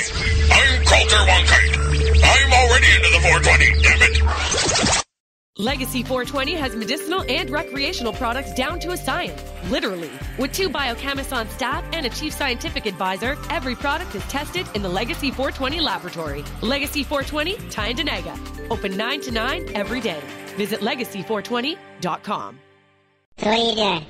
I'm Coulter Wonkite. I'm already into the 420, damn it. Legacy 420 has medicinal and recreational products down to a science, literally. With 2 biochemists on staff and a chief scientific advisor, every product is tested in the Legacy 420 laboratory. Legacy 420, Tyendinaga. Open 9 to 9 every day. Visit legacy420.com. So what are you doing?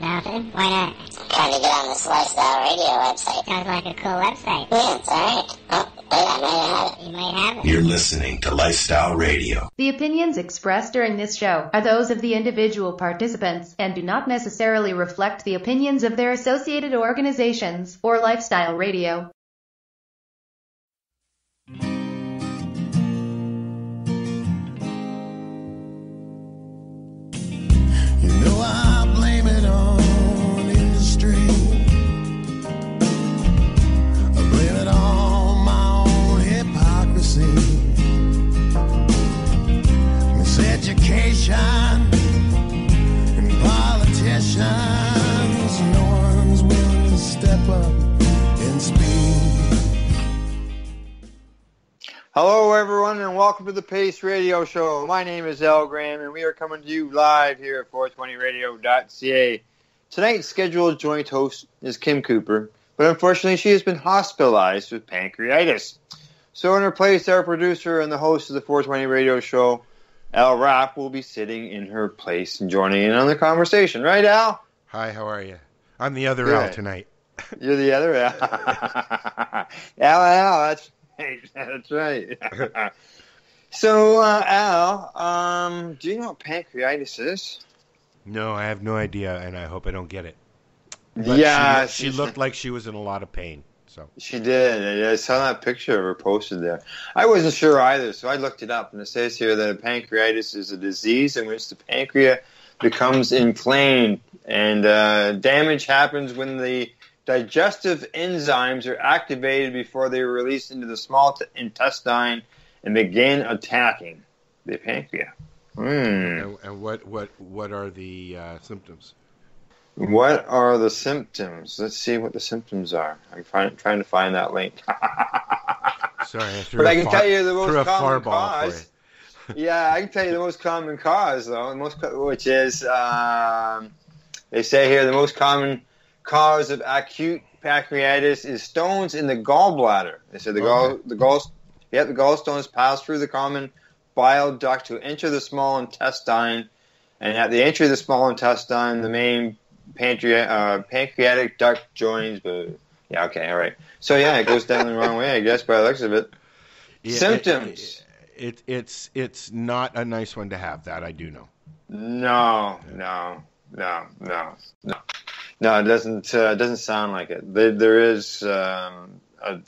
Nothing. Why not? I'm trying to get on this Lifestyle Radio website. Sounds like a cool website. Yeah, it's alright. Oh, wait, I might have it. You might have it. You're listening to Lifestyle Radio. The opinions expressed during this show are those of the individual participants and do not necessarily reflect the opinions of their associated organizations or Lifestyle Radio. And politicians, no one's willing to step up and speak. Hello, everyone, and welcome to the Pace Radio Show. My name is Al Graham, and we are coming to you live here at 420radio.ca. Tonight's scheduled joint host is Kim Cooper, but unfortunately she has been hospitalized with pancreatitis. So in her place, our producer and the host of the 420 Radio Show, Al Rapp, will be sitting in her place and joining in on the conversation. Right, Al? Hi, how are you? I'm the other Al tonight. You're the other Al. Al, that's right. That's right. So, Al, do you know what pancreatitis is? No, I have no idea, and I hope I don't get it. But yeah. She looked like she was in a lot of pain. So. She did. I saw that picture of her posted there. I wasn't sure either, so I looked it up, and it says here that pancreatitis is a disease in which the pancreas becomes inflamed, and damage happens when the digestive enzymes are activated before they are released into the small intestine and begin attacking the pancreas. And what are the symptoms? What are the symptoms? Let's see what the symptoms are. I'm trying to find that link. Sorry, I can tell you the most common cause. Yeah, I can tell you the most common cause, though, which is they say here the most common cause of acute pancreatitis is stones in the gallbladder. They say the gallstones pass through the common bile duct to enter the small intestine, and at the entry of the small intestine, the main pancreatic duct joins, but yeah, okay, all right. So yeah, it goes down the wrong way, I guess, by the looks of it. Yeah, symptoms. It's not a nice one to have. That I do know. No. It doesn't sound like it. There is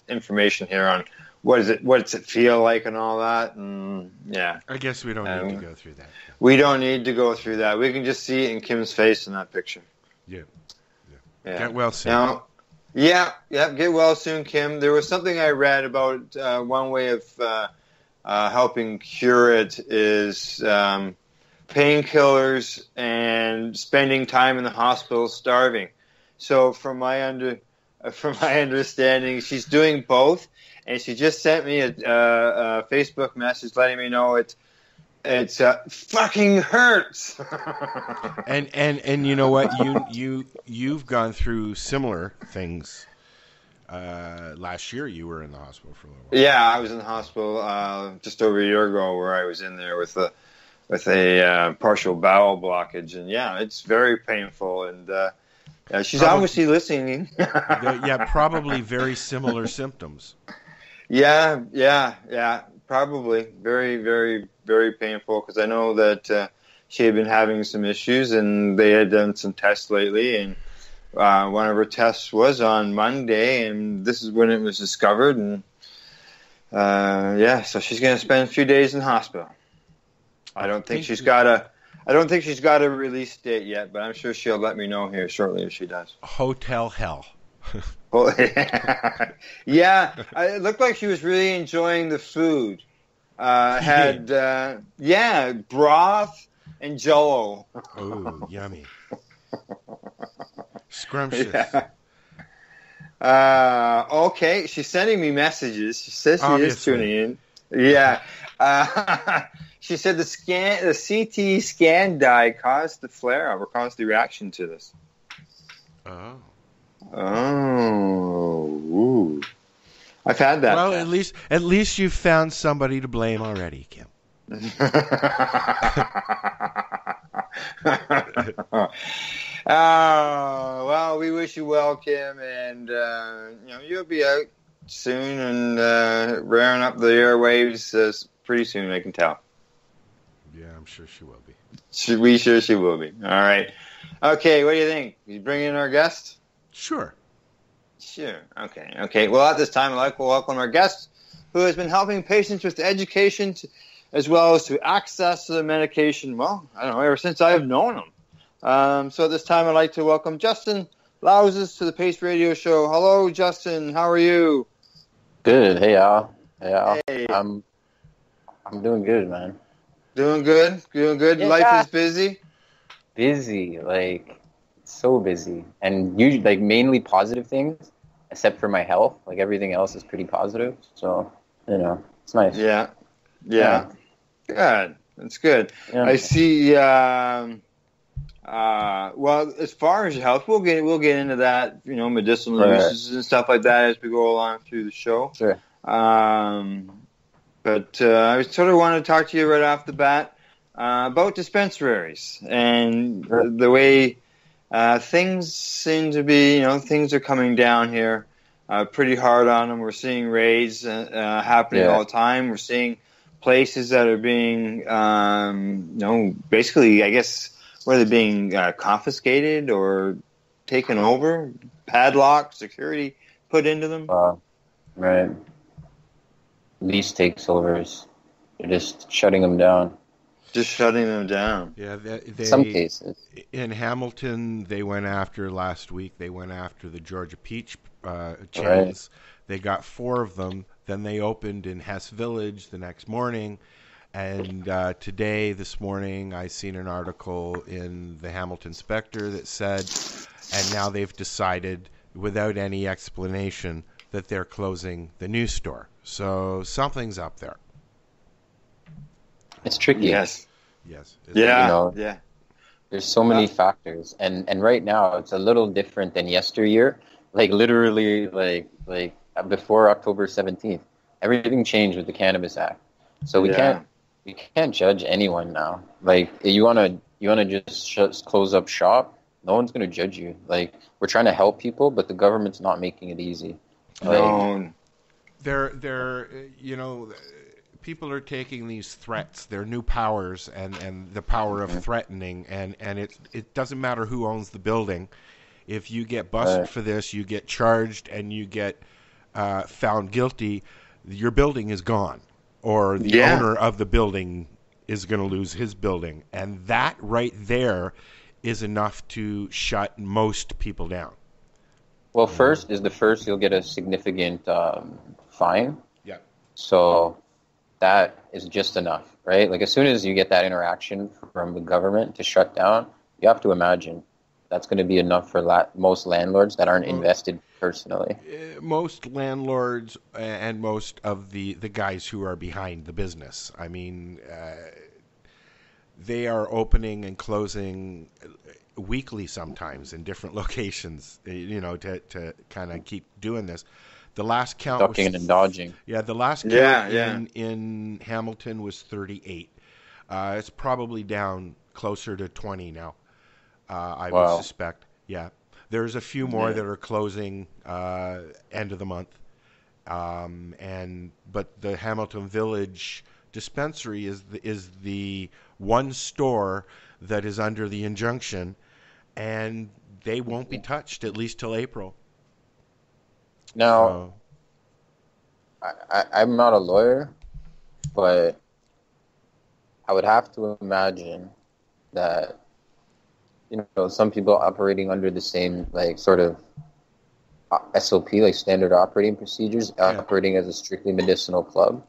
information here on what does it feel like and all that, and yeah. I guess we don't need to go through that. We don't need to go through that. We can just see it in Kim's face in that picture. Yeah. Get well soon. Now, get well soon, Kim. There was something I read about one way of helping cure it is painkillers and spending time in the hospital starving. So from my understanding, she's doing both, and she just sent me a Facebook message letting me know it fucking hurts. and you know what, you've gone through similar things. Last year you were in the hospital for a little while. Yeah, I was in the hospital just over a year ago, where I was in there with a partial bowel blockage, and yeah, it's very painful, and she's obviously listening. Yeah, probably very similar symptoms. Yeah. Probably very, very, very painful, because I know that she had been having some issues, and they had done some tests lately, and one of her tests was on Monday, and this is when it was discovered, and so she's going to spend a few days in the hospital. I don't think she's got a release date yet, but I'm sure she'll let me know here shortly if she does. Hotel hell. Well, yeah, it looked like she was really enjoying the food. Had broth and Jell-O. Oh, yummy! Scrumptious. Yeah. Okay, she's sending me messages. She says she is tuning in. Yeah. She said the CT scan dye caused the flare-up or caused the reaction to this. Oh. Oh. Ooh. I've had that. Well, at least you've found somebody to blame already, Kim. Well, we wish you well, Kim, and you'll be out soon and raring up the airwaves pretty soon, I can tell. Yeah, I'm sure she will be. We sure she will be. All right. Okay, what do you think? You bring in our guest? Sure. Okay. Well, at this time, I'd like to welcome our guest, who has been helping patients with education as well as to access to the medication, ever since I've known him. So at this time, I'd like to welcome Justin Loizos to the Pace Radio Show. Hello, Justin. How are you? Good. Hey, Al. Hey. I'm doing good, man. Doing good? Yeah. Life is busy? Busy. So busy. And usually, mainly positive things, except for my health. Everything else is pretty positive. So, it's nice. Yeah. Good. That's good. Yeah. I see... well, as far as health, we'll get into that, medicinal uses and stuff like that as we go along through the show. Sure. But I sort of want to talk to you right off the bat about dispensaries and the way things seem to be. Things are coming down here pretty hard on them. We're seeing raids happening all the time. We're seeing places that are being, basically, I guess. Whether being confiscated or taken over, padlock, security put into them. Right. Lease takeovers. They're just shutting them down. Yeah. Some cases. In Hamilton, they went after last week. They went after the Georgia Peach chains. Right. They got 4 of them. Then they opened in Hess Village the next morning. And this morning, I seen an article in the Hamilton Spectre that said, and now they've decided, without any explanation, that they're closing the new store. So something's up there. It's tricky. Yes. Yeah. There's so many factors, and right now it's a little different than yesteryear. Literally, before October 17th, everything changed with the Cannabis Act. So we can't. You can't judge anyone now. You wanna just close up shop. No one's gonna judge you. We're trying to help people, but the government's not making it easy. No, people are taking these threats, their new powers, and the power of threatening, and it doesn't matter who owns the building. If you get busted for this, you get charged, and you get found guilty. Your building is gone. Or the owner of the building is going to lose his building. And that right there is enough to shut most people down. Well, first you'll get a significant fine. Yeah. So that is just enough, right? As soon as you get that interaction from the government to shut down, you have to imagine that's going to be enough for most landlords that aren't invested personally. Most landlords and most of the guys who are behind the business. They are opening and closing weekly sometimes in different locations, to kind of keep doing this. The last count was... Ducking and dodging. Yeah, the last count in Hamilton was 38. It's probably down closer to 20 now. I would suspect, There's a few more that are closing end of the month, but the Hamilton Village dispensary is the one store that is under the injunction, and they won't be touched at least till April. Now, I'm not a lawyer, but I would have to imagine that. Some people operating under the same, sort of SOP, standard operating procedures, operating as a strictly medicinal club,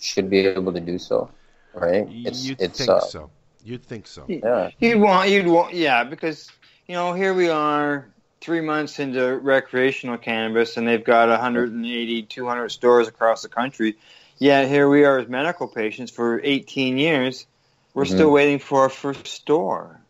should be able to do so, right? You'd think so. Yeah. You'd want, because, here we are, 3 months into recreational cannabis and they've got 180, 200 stores across the country. Yet here we are as medical patients for 18 years. We're still waiting for our first store.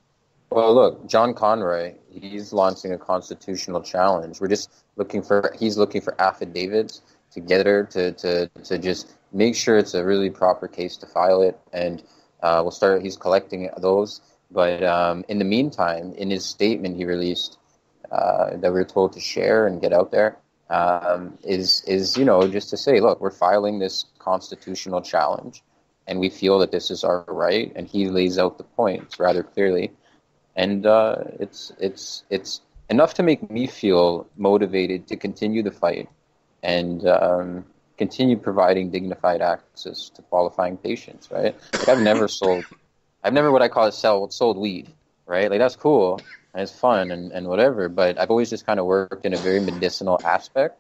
Well, look, John Conroy, he's launching a constitutional challenge. We're just looking for, he's looking for affidavits together to just make sure it's a really proper case to file it. And we'll start, he's collecting those. But in the meantime, in his statement he released that we're told to share and get out there, is, you know, just to say, look, we're filing this constitutional challenge and we feel that this is our right. And he lays out the points rather clearly. And it's enough to make me feel motivated to continue the fight and continue providing dignified access to qualifying patients, right? Like I've never what I call sold weed, right? Like that's cool and it's fun and whatever, but I've always just kind of worked in a very medicinal aspect,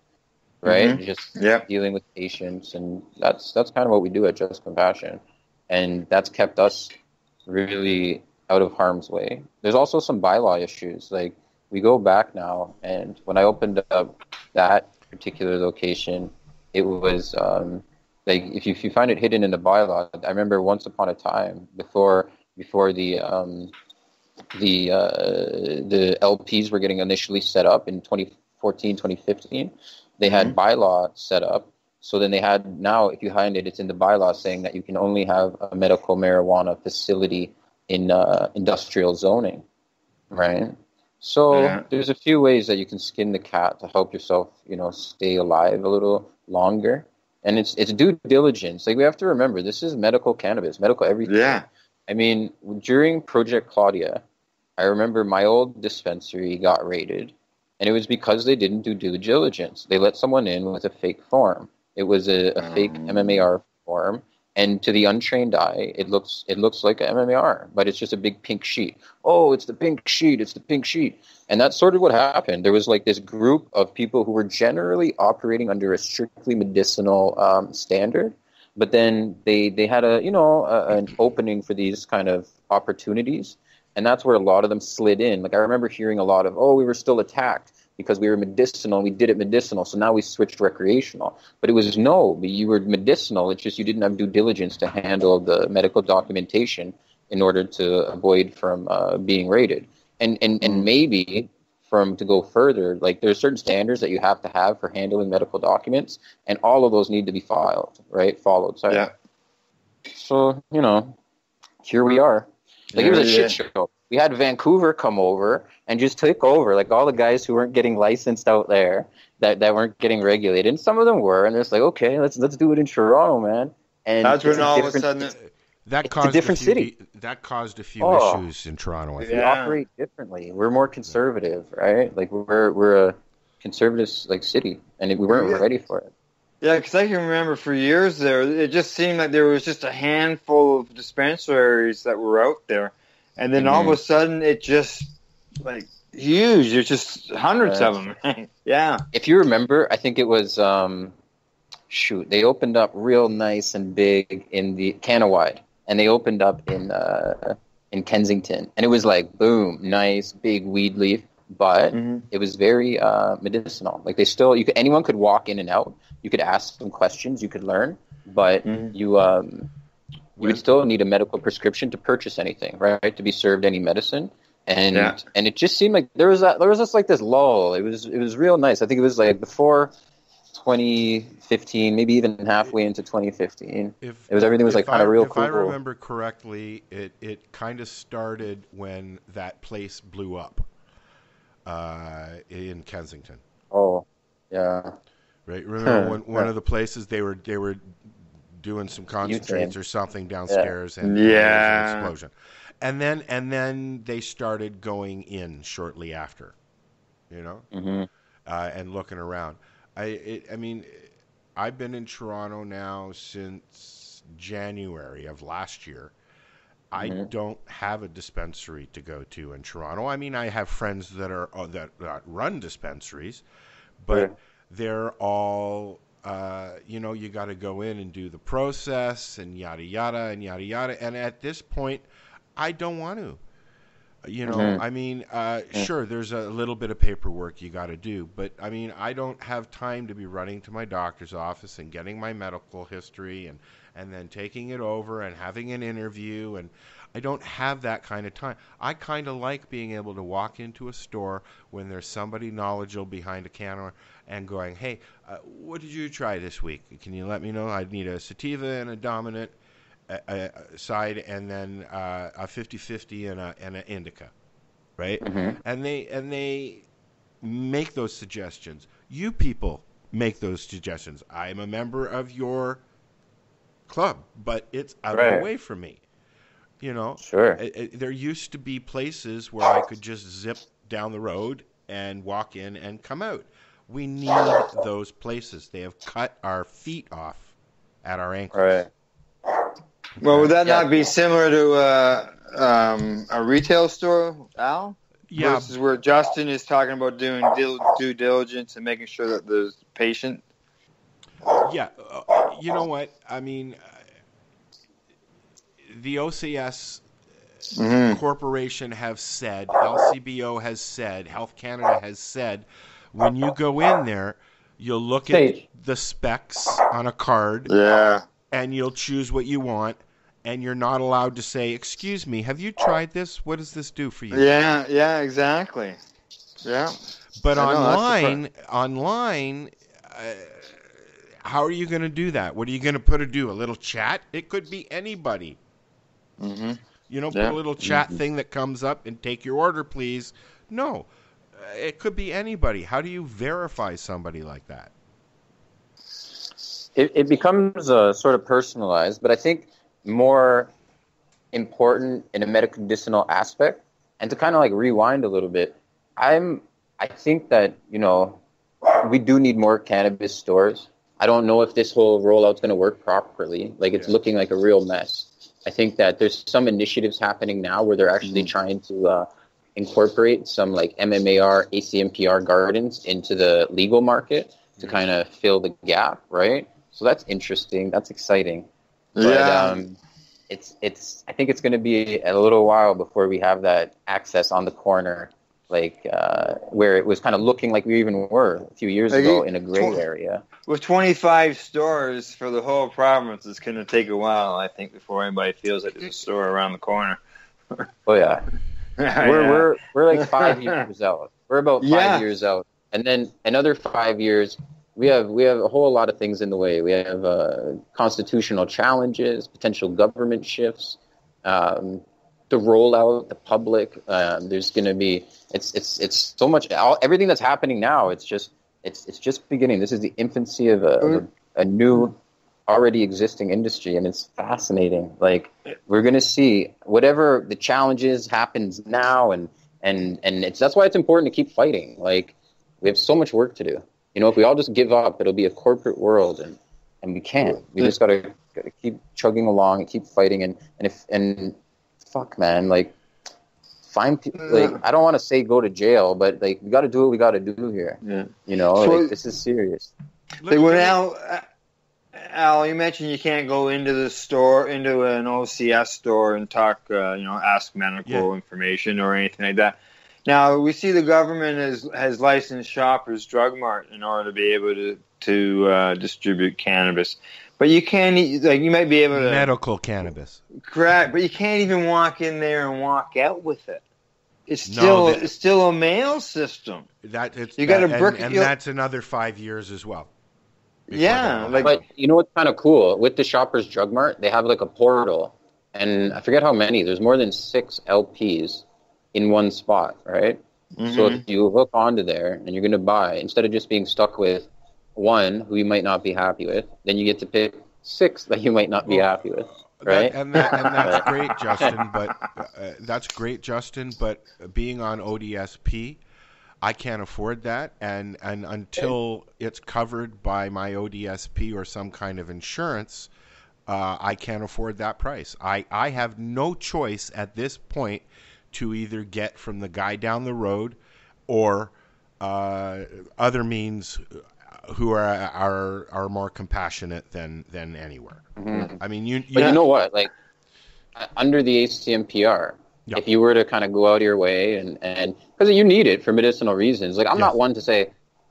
right? Mm-hmm. Just dealing with patients, and that's kind of what we do at Just Compassion. And that's kept us really out of harm's way. There's also some bylaw issues. Like, we go back now, and when I opened up that particular location, it was, like, if you find it hidden in the bylaw, I remember once upon a time, before the LPs were getting initially set up in 2014, 2015, they had bylaw set up. So then they had, now if you find it, it's in the bylaw saying that you can only have a medical marijuana facility in industrial zoning, right? So there's a few ways that you can skin the cat to help yourself, you know, stay alive a little longer. And it's due diligence. Like, we have to remember, this is medical cannabis, medical everything. Yeah. I mean, during Project Claudia, I remember my old dispensary got raided, and it was because they didn't do due diligence. They let someone in with a fake form. It was a fake MMAR form. And to the untrained eye, it looks like an MMAR, but it's just a big pink sheet. Oh, it's the pink sheet, it's the pink sheet. And that's sort of what happened. There was like this group of people who were generally operating under a strictly medicinal standard, but then they had an opening for these kind of opportunities, and that's where a lot of them slid in. Like, I remember hearing a lot of, oh, we were still attacked because we were medicinal, we did it medicinal, so now we switched recreational. But it was, no, you were medicinal, it's just you didn't have due diligence to handle the medical documentation in order to avoid from being raided. And maybe, to go further, like, there's certain standards that you have to have for handling medical documents, and all of those need to be filed, right, followed. Sorry. Yeah. So, you know, here we are. Like, it was a shit show. We had Vancouver come over and just take over, like, all the guys who weren't getting licensed out there, that weren't getting regulated. And some of them were, and they're just like, okay, let's do it in Toronto, man. And that's when all of a sudden that caused a few issues in Toronto. I think. We operate differently. We're more conservative, right? Like, we're a conservative, like, city, and we weren't ready for it. Yeah, because I can remember for years there, it just seemed like there was just a handful of dispensaries that were out there. And then all of a sudden, it just, like, huge. There's just hundreds of them. Yeah. If you remember, I think it was, they opened up real nice and big in the Canawide. And they opened up in Kensington. And it was like, boom, nice, big weed leaf. But it was very medicinal. Like, they still, anyone could walk in and out. You could ask them questions. You could learn. But you would still need a medical prescription to purchase anything, right? To be served any medicine, and it just seemed like there was just like this lull. It was real nice. I think it was like before 2015, maybe even halfway into 2015. If I remember correctly, it kind of started when that place blew up in Kensington. Oh, yeah. Right. Remember one of the places they were doing some concentrates or something downstairs, and there was an explosion, and then they started going in shortly after, you know, and looking around. I've been in Toronto now since January of last year. I don't have a dispensary to go to in Toronto. I mean, I have friends that run dispensaries, but they're all. You know, you got to go in and do the process and yada, yada, and yada, yada. And at this point, I don't want to. You know, I mean, sure, there's a little bit of paperwork you got to do, but I mean, I don't have time to be running to my doctor's office and getting my medical history and then taking it over and having an interview. And I don't have that kind of time. I kind of like being able to walk into a store when there's somebody knowledgeable behind a counter and going, hey, what did you try this week? Can you let me know? I need a sativa and a dominant side, and then a 50-50 and an indica, right? And they make those suggestions. You people make those suggestions. I'm a member of your club, but it's out of the way for me. You know, there used to be places where I could just zip down the road and walk in and come out. We need those places. They have cut our feet off at our ankles. Well, would that not be similar to a retail store, Al? Yeah. Versus where Justin is talking about doing due diligence and making sure that there's patient. Yeah. You know what? I mean, the OCS corporation have said, LCBO has said, Health Canada has said, when you go in there, you'll look at the specs on a card. Yeah. And you'll choose what you want, and you're not allowed to say, excuse me, have you tried this? What does this do for you? Yeah, exactly. Yeah. But online, how are you going to do that? What are you going to do? A little chat? It could be anybody. You know, put a little chat thing that comes up and take your order, please. No, it could be anybody. How do you verify somebody like that? It becomes sort of personalized, but I think more important in a medicinal aspect. And to kind of like rewind a little bit, I think that, you know, we do need more cannabis stores. I don't know if this whole rollout's going to work properly. Like, it's looking like a real mess. I think that there's some initiatives happening now where they're actually trying to incorporate some like MMAR, ACMPR gardens into the legal market to kind of fill the gap, right? So that's interesting. That's exciting. But, it's. I think it's going to be a little while before we have that access on the corner, like where it was kind of looking like we even were a few years ago in a gray area. With 25 stores for the whole province, it's going to take a while, I think, before anybody feels like there's a store around the corner. Oh yeah, we're like 5 years out. We're about 5 years out. And then another 5 years, we have a whole lot of things in the way. We have constitutional challenges, potential government shifts, the rollout, the public. There's going to be it's so much. Everything that's happening now, it's just beginning. This is the infancy of a new, already existing industry, and it's fascinating. Like, we're going to see whatever the challenges happens now, and that's why it's important to keep fighting. Like, we have so much work to do. You know, if we all just give up, it'll be a corporate world, and we can't. We just gotta keep chugging along and keep fighting. And fuck, man, like, find people. Like, I don't want to say go to jail, but like, we gotta do what we gotta do here. Yeah. You know, so, like, this is serious. Like, when Al, you mentioned you can't go into the store, into an OCS store, and talk, ask medical information or anything like that. Now, we see the government has licensed Shoppers Drug Mart in order to be able to distribute cannabis. But you can't, like, you might be able to... Medical cannabis. Correct, but you can't even walk in there and walk out with it. It's still a mail system. That's another 5 years as well. Yeah. But you know what's kind of cool? With the Shoppers Drug Mart, they have like a portal. And I forget how many. There's more than 6 LPs. In one spot, right? Mm-hmm. So if you hook onto there and you're going to buy, instead of just being stuck with one who you might not be happy with, then you get to pick 6 that you might not be happy with, right? That's great, Justin. But being on ODSP, I can't afford that, and until it's covered by my ODSP or some kind of insurance, I can't afford that price. I have no choice at this point to either get from the guy down the road or other means who are more compassionate than anywhere. Mm-hmm. I mean, you know what? Like, under the ACMPR, Yep. If you were to kind of go out of your way and because you need it for medicinal reasons. Like, I'm not one to say,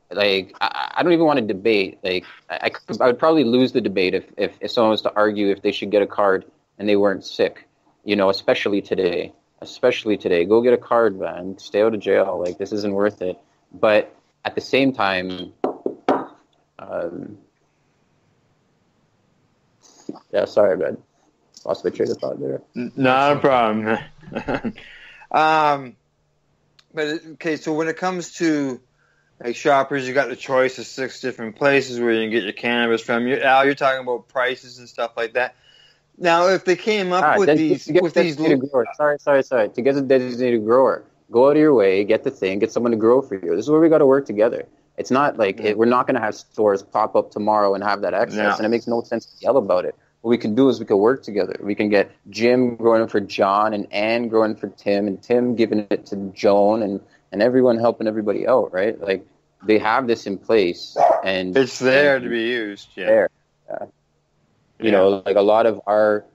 like, I don't even want to debate. Like, I would probably lose the debate if someone was to argue if they should get a card and they weren't sick, you know, especially today. Go get a card, man. Stay out of jail. Like, this isn't worth it. But at the same time, yeah, sorry, bud. Lost my train of thought there. Not a problem. But, okay, so when it comes to, like, Shoppers, you got the choice of 6 different places where you can get your cannabis from. Al, you're talking about prices and stuff like that. Now, if they came up to get a designated grower, go out of your way, get the thing, get someone to grow for you. This is where we got to work together. It's not like we're not going to have stores pop up tomorrow and have that access, and it makes no sense to yell about it. What we can do is we can work together. We can get Jim growing for John and Ann growing for Tim and Tim giving it to Joan and everyone helping everybody out, right? Like, they have this in place. And it's there to be used, You know, like, a lot of our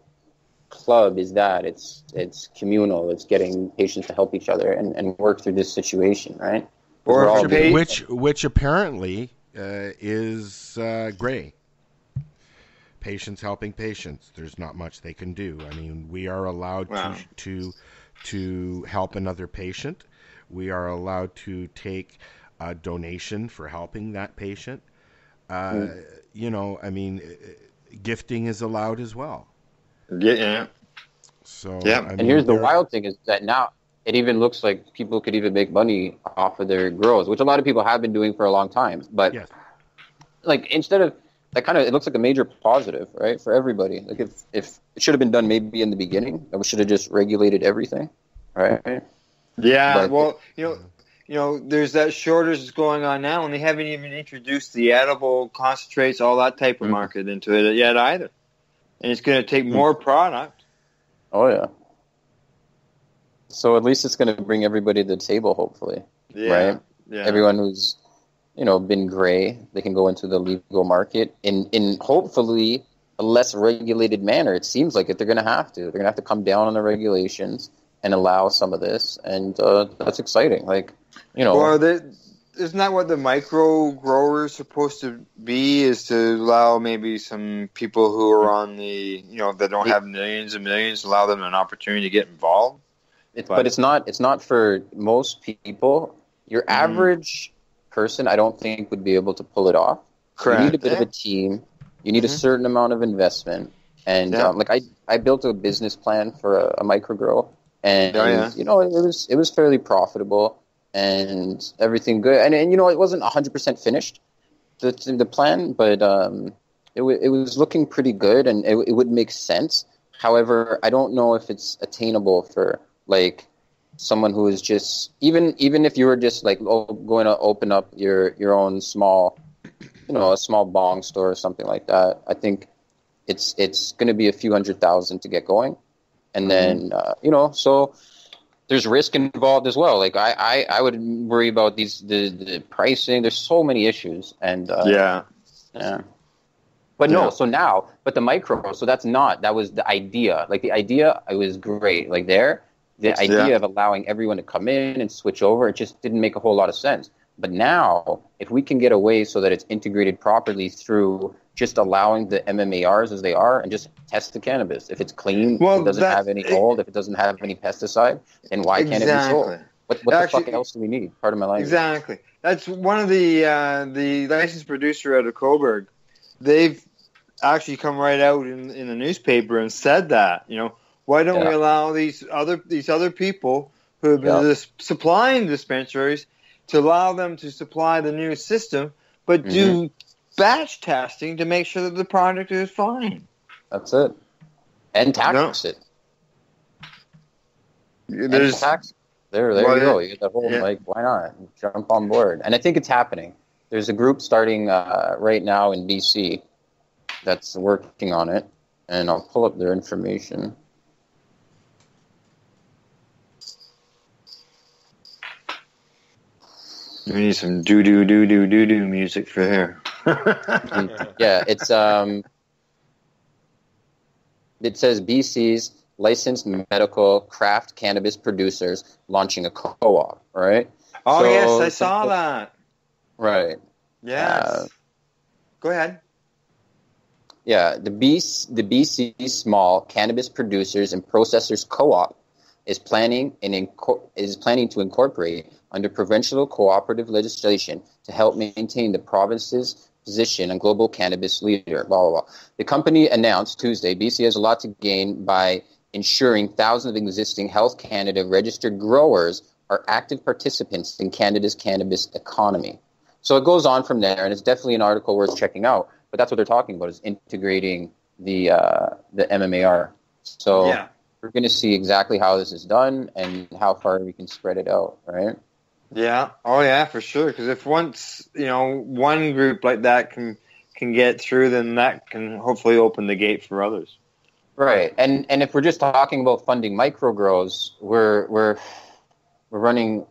club is that. It's communal. It's getting patients to help each other and work through this situation, right? Or which apparently is gray. Patients helping patients. There's not much they can do. I mean, we are allowed to help another patient. We are allowed to take a donation for helping that patient. You know, I mean, gifting is allowed as well. Yeah. So yeah. I mean, here's the wild thing is that now it even looks like people could even make money off of their grows, which a lot of people have been doing for a long time. But like, instead of that, kind of, it looks like a major positive, right, for everybody. Like, if it should have been done maybe in the beginning, we should have just regulated everything, right? Yeah. But, well, you know, there's that shortage that's going on now, and they haven't even introduced the edible concentrates, all that type of market into it yet either. And it's going to take more product. Oh yeah. So at least it's going to bring everybody to the table, hopefully, right? Yeah. Everyone who's, you know, been gray, they can go into the legal market in hopefully a less regulated manner. It seems like it. They're going to have to. They're going to have to come down on the regulations and allow some of this, and that's exciting. Like, you know, well, isn't that what the micro grower is supposed to be? Is to allow maybe some people who are on the, you know, that don't have millions and millions, allow them an opportunity to get involved. But it's not for most people. Your average person, I don't think, would be able to pull it off. Correct. You need a bit of a team. You need a certain amount of investment. And like, I built a business plan for a micro grow, and you know, it was fairly profitable and everything good. And you know, it wasn't 100% finished, the plan, but it was looking pretty good, and it would make sense. However, I don't know if it's attainable for, like, someone who is just, even if you were just, like, going to open up your own small, you know, a small bong store or something like that. I think it's going to be a few $100,000 to get going, and then you know, so there's risk involved as well. Like, I would worry about the pricing. There's so many issues, and But no, so now, but the micro, so that was the idea. Like, the idea, it was great. Like, the idea of allowing everyone to come in and switch over, it just didn't make a whole lot of sense. But now, if we can get away so that it's integrated properly through just allowing the MMARs as they are and just test the cannabis. If it's clean, if it doesn't have any mold, if it doesn't have any pesticide, then why can't it be sold? What the fuck else do we need? Pardon my language. Exactly. That's one of the licensed producer out of Coburg. They've actually come right out in the newspaper and said that, you know, why don't we allow these other people who have been supplying dispensaries to allow them to supply the new system, but do batch testing to make sure that the product is fine. That's it. And tax it. There you go. You get the whole, like, why not? Jump on board. And I think it's happening. There's a group starting right now in BC that's working on it, and I'll pull up their information. We need some do music for here. It says BC's licensed medical craft cannabis producers launching a co-op, right? Oh, so, yes, I saw that. Right. Yes. Go ahead. Yeah, the BC Small Cannabis Producers and Processors Co-op is planning to incorporate under provincial cooperative legislation to help maintain the province's position on global cannabis leader, blah, blah, blah. The company announced Tuesday BC has a lot to gain by ensuring thousands of existing Health Canada registered growers are active participants in Canada's cannabis economy. So it goes on from there, and it's definitely an article worth checking out. But that's what they're talking about, is integrating the MMAR. So yeah. We're going to see exactly how this is done and how far we can spread it out, right? Yeah. Oh, yeah, for sure. Because if once, you know, one group like that can get through, then that can hopefully open the gate for others. Right. And if we're just talking about funding micro grows, we're running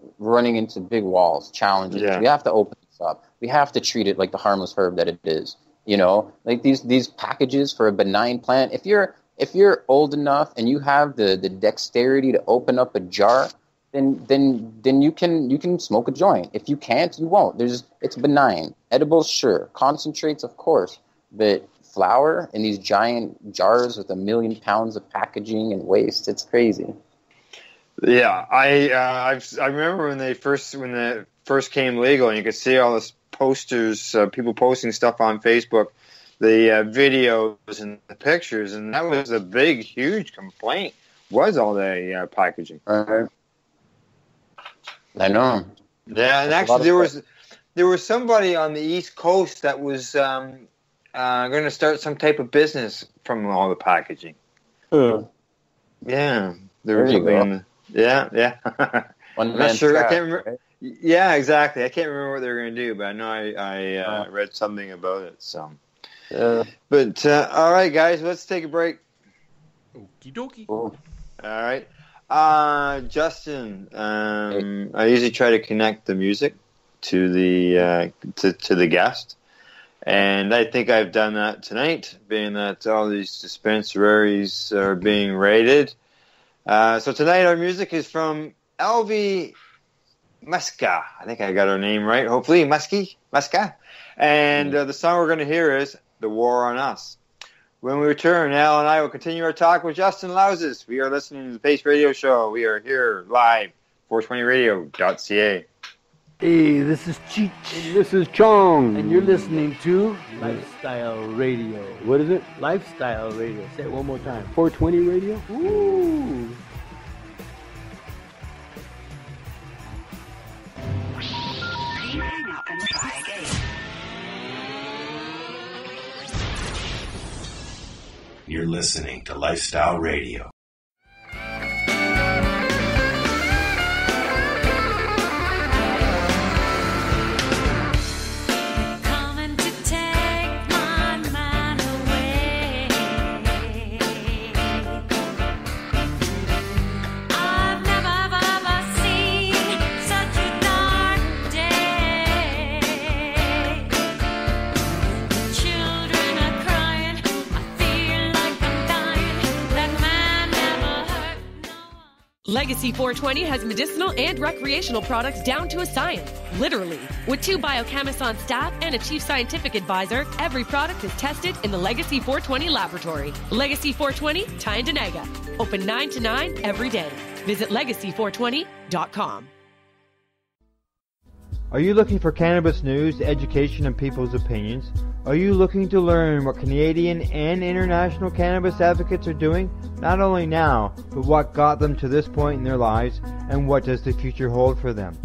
into big walls, challenges. Yeah. We have to open this up. We have to treat it like the harmless herb that it is. You know, like these packages for a benign plant. If you're old enough and you have the dexterity to open up a jar, then you can smoke a joint. If you can't, you won't. It's benign. Edibles, sure. Concentrates, of course. But flour in these giant jars with 1 million pounds of packaging and waste, it's crazy. Yeah, I remember when they first came legal, and you could see all this posters, people posting stuff on Facebook, the videos and the pictures, and that was a big, huge complaint. Was all the packaging? I know. Yeah, and actually there was somebody on the East Coast that was going to start some type of business from all the packaging. Huh. Yeah, there was something on the. Yeah, yeah. I'm not sure. I can't remember. Right? Yeah, exactly. I can't remember what they were going to do, but I know I read something about it. So, but all right, guys, let's take a break. Okie dokie. Cool. All right, Justin. Hey. I usually try to connect the music to the to the guest, and I think I've done that tonight, being that all these dispensaries are being raided. So tonight our music is from Elvy Musikka. I think I got her name right, hopefully. Musikka. And the song we're going to hear is The War on Us. When we return, Al and I will continue our talk with Justin Loizos. We are listening to the Pace Radio Show. We are here live, 420radio.ca. Hey, this is Cheech. And this is Chong. And you're listening to Lifestyle Radio. What is it? Lifestyle Radio. Say it one more time. 420 Radio? Ooh. You're listening to Lifestyle Radio. Legacy 420 has medicinal and recreational products down to a science, literally. With 2 biochemists on staff and a chief scientific advisor, every product is tested in the Legacy 420 laboratory. Legacy 420, Tyendinaga. Open 9 to 9 every day. Visit legacy420.com. Are you looking for cannabis news, education, and people's opinions? Are you looking to learn what Canadian and international cannabis advocates are doing, not only now, but what got them to this point in their lives, and what does the future hold for them?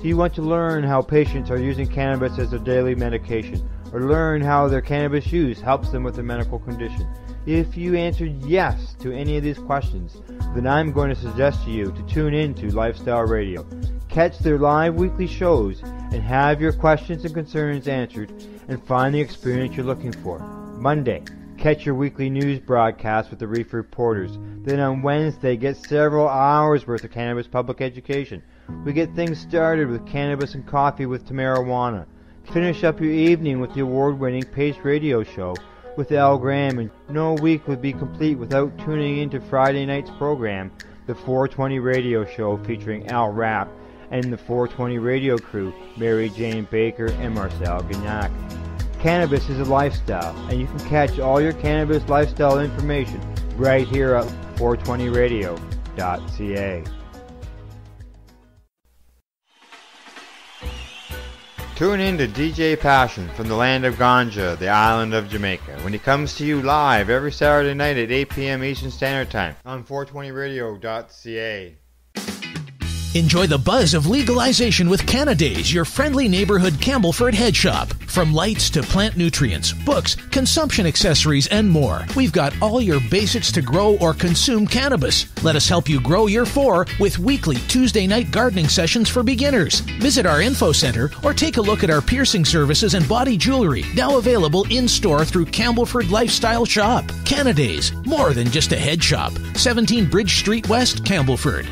Do you want to learn how patients are using cannabis as their daily medication, or learn how their cannabis use helps them with their medical condition? If you answered yes to any of these questions, then I'm going to suggest to you to tune in to Lifestyle Radio. Catch their live weekly shows and have your questions and concerns answered and find the experience you're looking for. Monday, catch your weekly news broadcast with the Reef Reporters. Then on Wednesday, get several hours worth of cannabis public education. We get things started with cannabis and coffee with Tamarawana. Finish up your evening with the award-winning Pace Radio Show, with Al Graham, and no week would be complete without tuning into Friday night's program, the 420 Radio Show, featuring Al Rapp and the 420 Radio crew, Mary Jane Baker and Marcel Gignac. Cannabis is a lifestyle, and you can catch all your cannabis lifestyle information right here at 420radio.ca. Tune in to DJ Passion from the land of Ganja, the island of Jamaica, when he comes to you live every Saturday night at 8 p.m. Eastern Standard Time on 420radio.ca. Enjoy the buzz of legalization with CannaDaze, your friendly neighborhood Campbellford head shop. From lights to plant nutrients, books, consumption accessories, and more. We've got all your basics to grow or consume cannabis. Let us help you grow your 4 with weekly Tuesday night gardening sessions for beginners. Visit our info center or take a look at our piercing services and body jewelry, now available in-store through Campbellford Lifestyle Shop. CannaDaze, more than just a head shop. 17 Bridge Street West, Campbellford.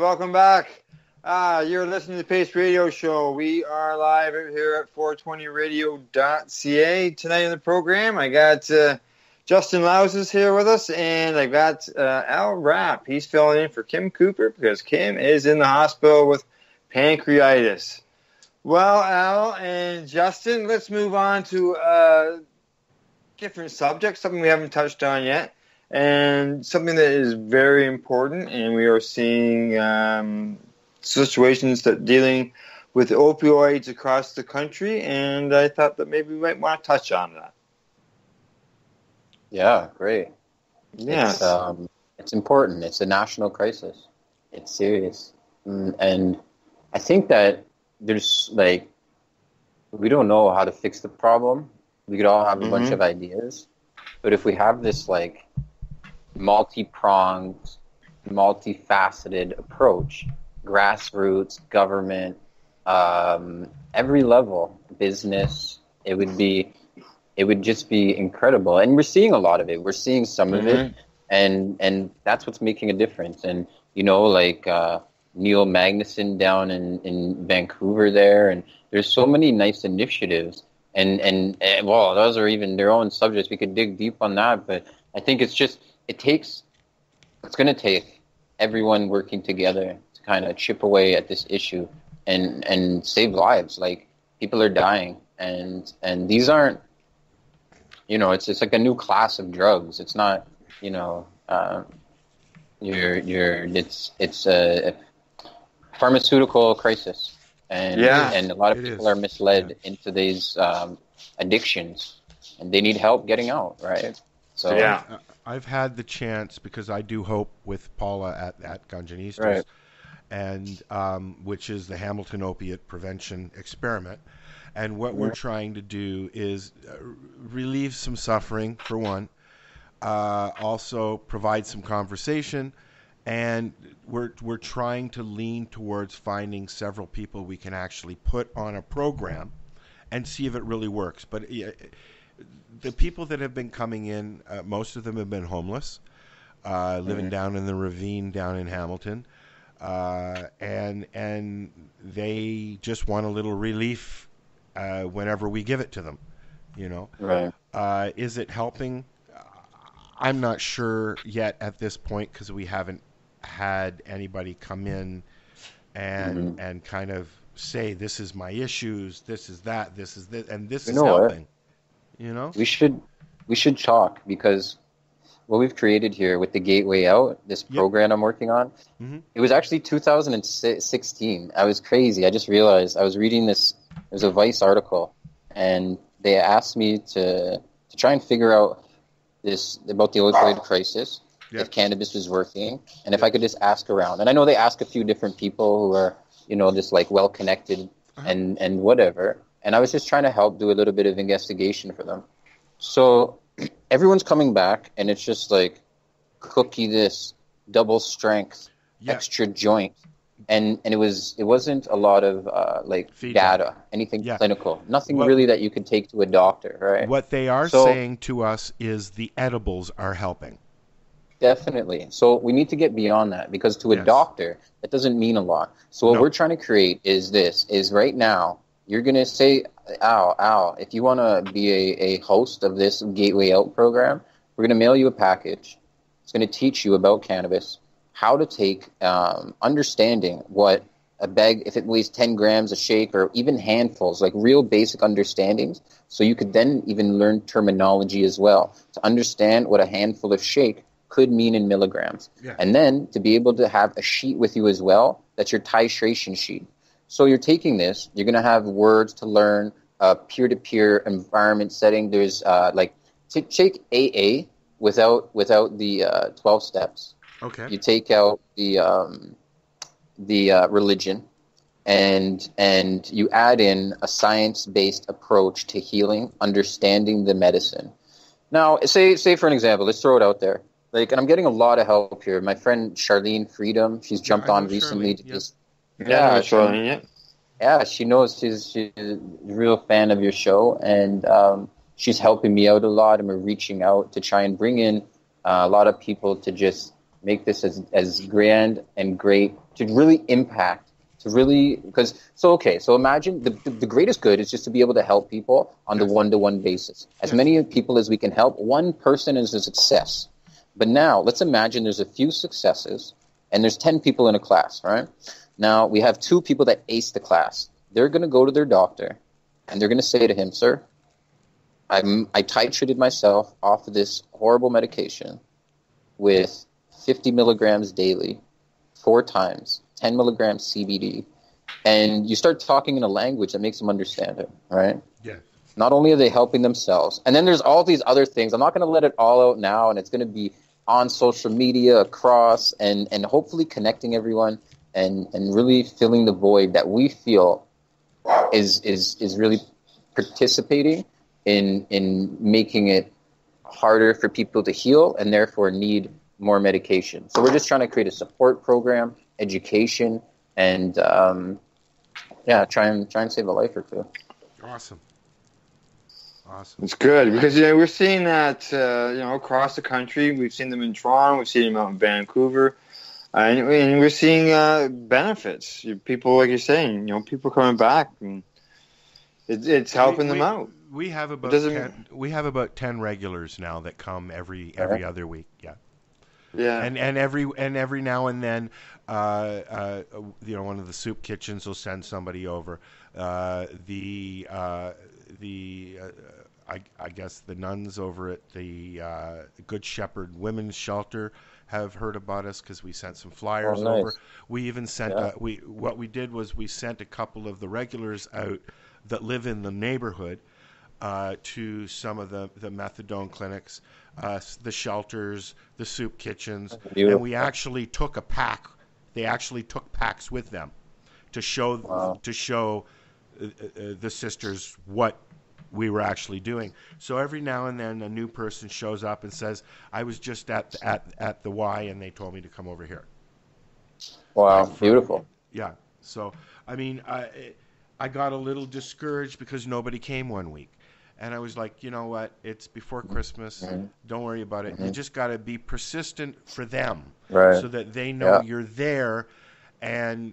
Welcome back. You're listening to the Pace Radio Show. We are live here at 420radio.ca. Tonight on the program, I got Justin Loizos here with us, and I got Al Rapp. He's filling in for Kim Cooper because Kim is in the hospital with pancreatitis. Well, Al and Justin, let's move on to different subjects, something we haven't touched on yet. And something that is very important, and we are seeing situations that dealing with opioids across the country, and I thought that maybe we might want to touch on that. Yeah, great. Yes. It's important. It's a national crisis. It's serious. And I think that there's, like, we don't know how to fix the problem. We could all have a bunch of ideas. But if we have this, like, multi-pronged, multifaceted approach, grassroots, government, every level, business, it would just be incredible. And we're seeing a lot of it. We're seeing some of it, and that's what's making a difference. And, you know, like Neil Magnuson down in Vancouver there, and there's so many nice initiatives. And well, those are even their own subjects. We could dig deep on that, but I think it's just it's going to take everyone working together to kind of chip away at this issue and save lives. Like, people are dying, and these aren't, you know, it's like a new class of drugs. It's not, you know, it's a pharmaceutical crisis. And a lot of people are misled into these addictions, and they need help getting out, right? So yeah, I've had the chance, because I do hope with Paula at Ganjanistas, right, and which is the Hamilton Opiate Prevention Experiment, and what we're trying to do is relieve some suffering for one, also provide some conversation. And we're trying to lean towards finding several people we can actually put on a program and see if it really works. But the people that have been coming in, most of them have been homeless, living down in the ravine down in Hamilton. And they just want a little relief whenever we give it to them, you know. Right. Is it helping? I'm not sure yet at this point, because we haven't had anybody come in and kind of say, this is my issues, this is that, this is this, and this is helping. You know, we should talk, because what we've created here with the Gateway Out, this program I'm working on, it was actually 2016. I was crazy. I just realized I was reading this. It was a Vice article, and they asked me to try and figure out this about the opioid crisis. If cannabis was working, and if I could just ask around. And I know they ask a few different people who are, you know, just like well connected and whatever. And I was just trying to help do a little bit of investigation for them. So everyone's coming back, and it's just like cookie this, double strength, extra joint. And it wasn't a lot of data, anything clinical, nothing really that you could take to a doctor, right? What they are saying to us is the edibles are helping. Definitely. So we need to get beyond that, because to a doctor, that doesn't mean a lot. So what we're trying to create is this, is right now, you're going to say, Al, if you want to be a host of this Gateway Out program, we're going to mail you a package. It's going to teach you about cannabis, how to take understanding what a bag, if it weighs 10 grams a shake or even handfuls, like real basic understandings. So you could then even learn terminology as well to understand what a handful of shake could mean in milligrams. Yeah. And then to be able to have a sheet with you as well. That's your titration sheet. So you're taking this, you're going to have words to learn, peer-to-peer environment setting. There's to take AA without the 12 steps. Okay. You take out the religion, and you add in a science-based approach to healing, understanding the medicine. Now, say for an example, let's throw it out there. And I'm getting a lot of help here. My friend Charlene Freedom, she's jumped on recently. She knows she's a real fan of your show, and she's helping me out a lot, and we're reaching out to try and bring in a lot of people to just make this as grand and great, to really impact, so imagine the greatest good is just to be able to help people on the one-to-one basis. As many people as we can help, one person is a success. But now, let's imagine there's a few successes, and there's 10 people in a class, right? Now, we have 2 people that ace the class. They're going to go to their doctor, and they're going to say to him, sir, I titrated myself off of this horrible medication with 50 milligrams daily, 4 times, 10 milligrams CBD. And you start talking in a language that makes them understand it, right? Yeah. Not only are they helping themselves, and then there's all these other things. I'm not going to let it all out now, and it's going to be on social media, across, and hopefully connecting everyone and really filling the void that we feel is really participating in making it harder for people to heal and therefore need more medication. So we're just trying to create a support program, education, and try and save a life or two. Awesome. It's good because we're seeing that across the country. We've seen them in Toronto. We've seen them out in Vancouver, and we're seeing benefits. People, like you're saying, people coming back. And it's helping them out. We have about 10 regulars now that come every other week. Yeah. Yeah, and every now and then, one of the soup kitchens will send somebody over. I guess the nuns over at the Good Shepherd Women's Shelter have heard about us because we sent some flyers over. We even sent what we did was we sent a couple of the regulars out that live in the neighborhood to some of the methadone clinics. The shelters, the soup kitchens, and we actually took a pack. They actually took packs with them to show the sisters what we were actually doing. So every now and then a new person shows up and says, "I was just at the Y, and they told me to come over here." Wow, beautiful. Yeah. So I mean, I got a little discouraged because nobody came one week. And I was like, you know what? It's before Christmas. Mm-hmm. Don't worry about it. Mm-hmm. You just got to be persistent for them, so that they know you're there. And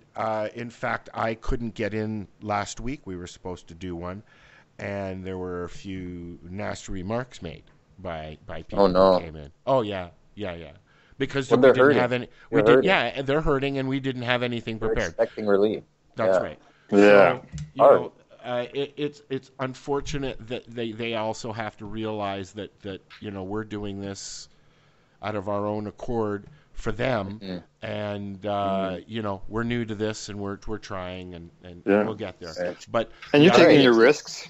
in fact, I couldn't get in last week. We were supposed to do one, and there were a few nasty remarks made by people who came in. Oh yeah. Because we didn't have any. They're hurting, and we didn't have anything prepared. They're expecting relief. That's right. Yeah. So, it's unfortunate that they also have to realize that we're doing this out of our own accord for them, and we're new to this, and we're trying, and we'll get there. But you're taking your risks.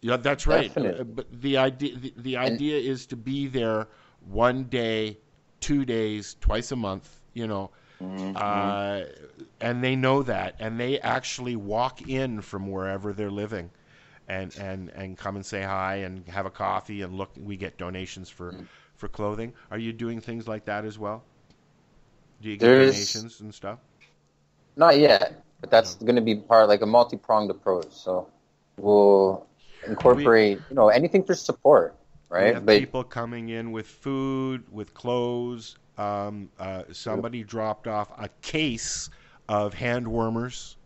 Yeah, that's right. But the idea is to be there one day, 2 days, twice a month. And they know that, and they actually walk in from wherever they're living, and come and say hi and have a coffee and look. We get donations for clothing. Are you doing things like that as well? Do you get donations and stuff? Not yet, but that's going to be part of like a multi-pronged approach. So we'll incorporate, anything for support, right? We have people coming in with food, with clothes. Somebody dropped off a case of hand warmers.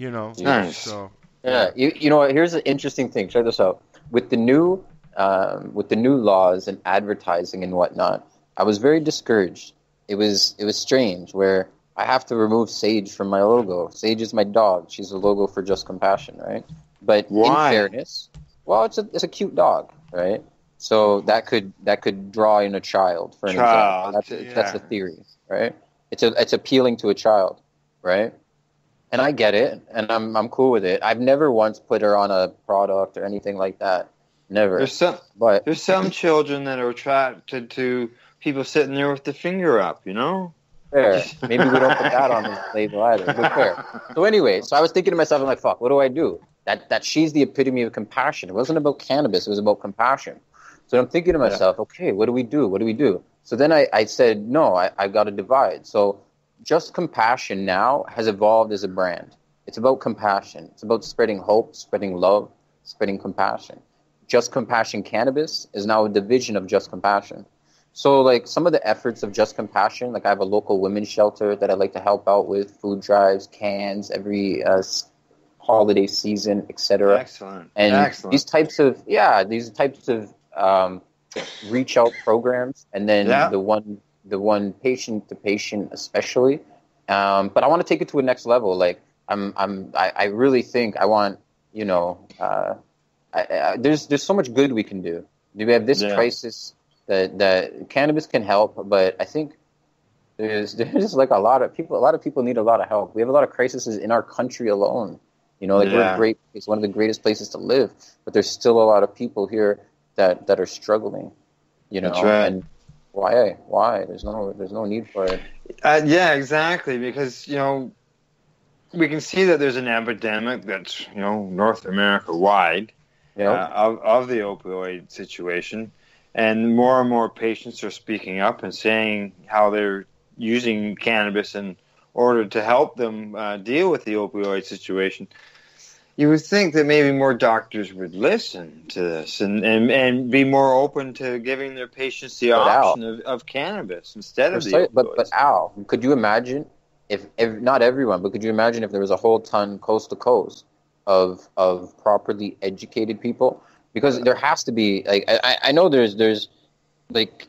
Nice. So yeah, you know what? Here's an interesting thing. Check this out. With the new laws and advertising and whatnot, I was very discouraged. It was strange where I have to remove Sage from my logo. Sage is my dog. She's a logo for Just Compassion, right? But why? In fairness, well, it's a cute dog, right? So that could draw in a child for an example. That's the theory, right? It's appealing to a child, right? And I get it, and I'm cool with it. I've never once put her on a product or anything like that. Never. There's some children that are attracted to people sitting there with the finger up, Fair. Maybe we don't put that on this label either. But fair. So anyway, so I was thinking to myself, I'm like, fuck, what do? That she's the epitome of compassion. It wasn't about cannabis, it was about compassion. So I'm thinking to myself, okay, what do we do? What do we do? So then I said, no, I've got to divide. So Just Compassion now has evolved as a brand. It's about compassion. It's about spreading hope, spreading love, spreading compassion. Just Compassion Cannabis is now a division of Just Compassion. So, like, some of the efforts of Just Compassion, like I have a local women's shelter that I like to help out with, food drives, cans, every holiday season, etc. Excellent. And these types of reach out programs, and then the one patient to patient especially. But I want to take it to a next level. Like I really think I want, there's so much good we can do. We have this crisis that cannabis can help, but I think there's like a lot of people need a lot of help. We have a lot of crises in our country alone. We're great. It's one of the greatest places to live, but there's still a lot of people here that are struggling, That's right. And why? There's no need for it. Exactly. Because, we can see that there's an epidemic that's, North America wide of the opioid situation. And more patients are speaking up and saying how they're using cannabis in order to help them deal with the opioid situation. You would think that maybe more doctors would listen to this and be more open to giving their patients the option of cannabis instead of the opioids. But Al, could you imagine if not everyone, but could you imagine if there was a whole ton coast to coast of properly educated people? Because there has to be, like, I know there's like,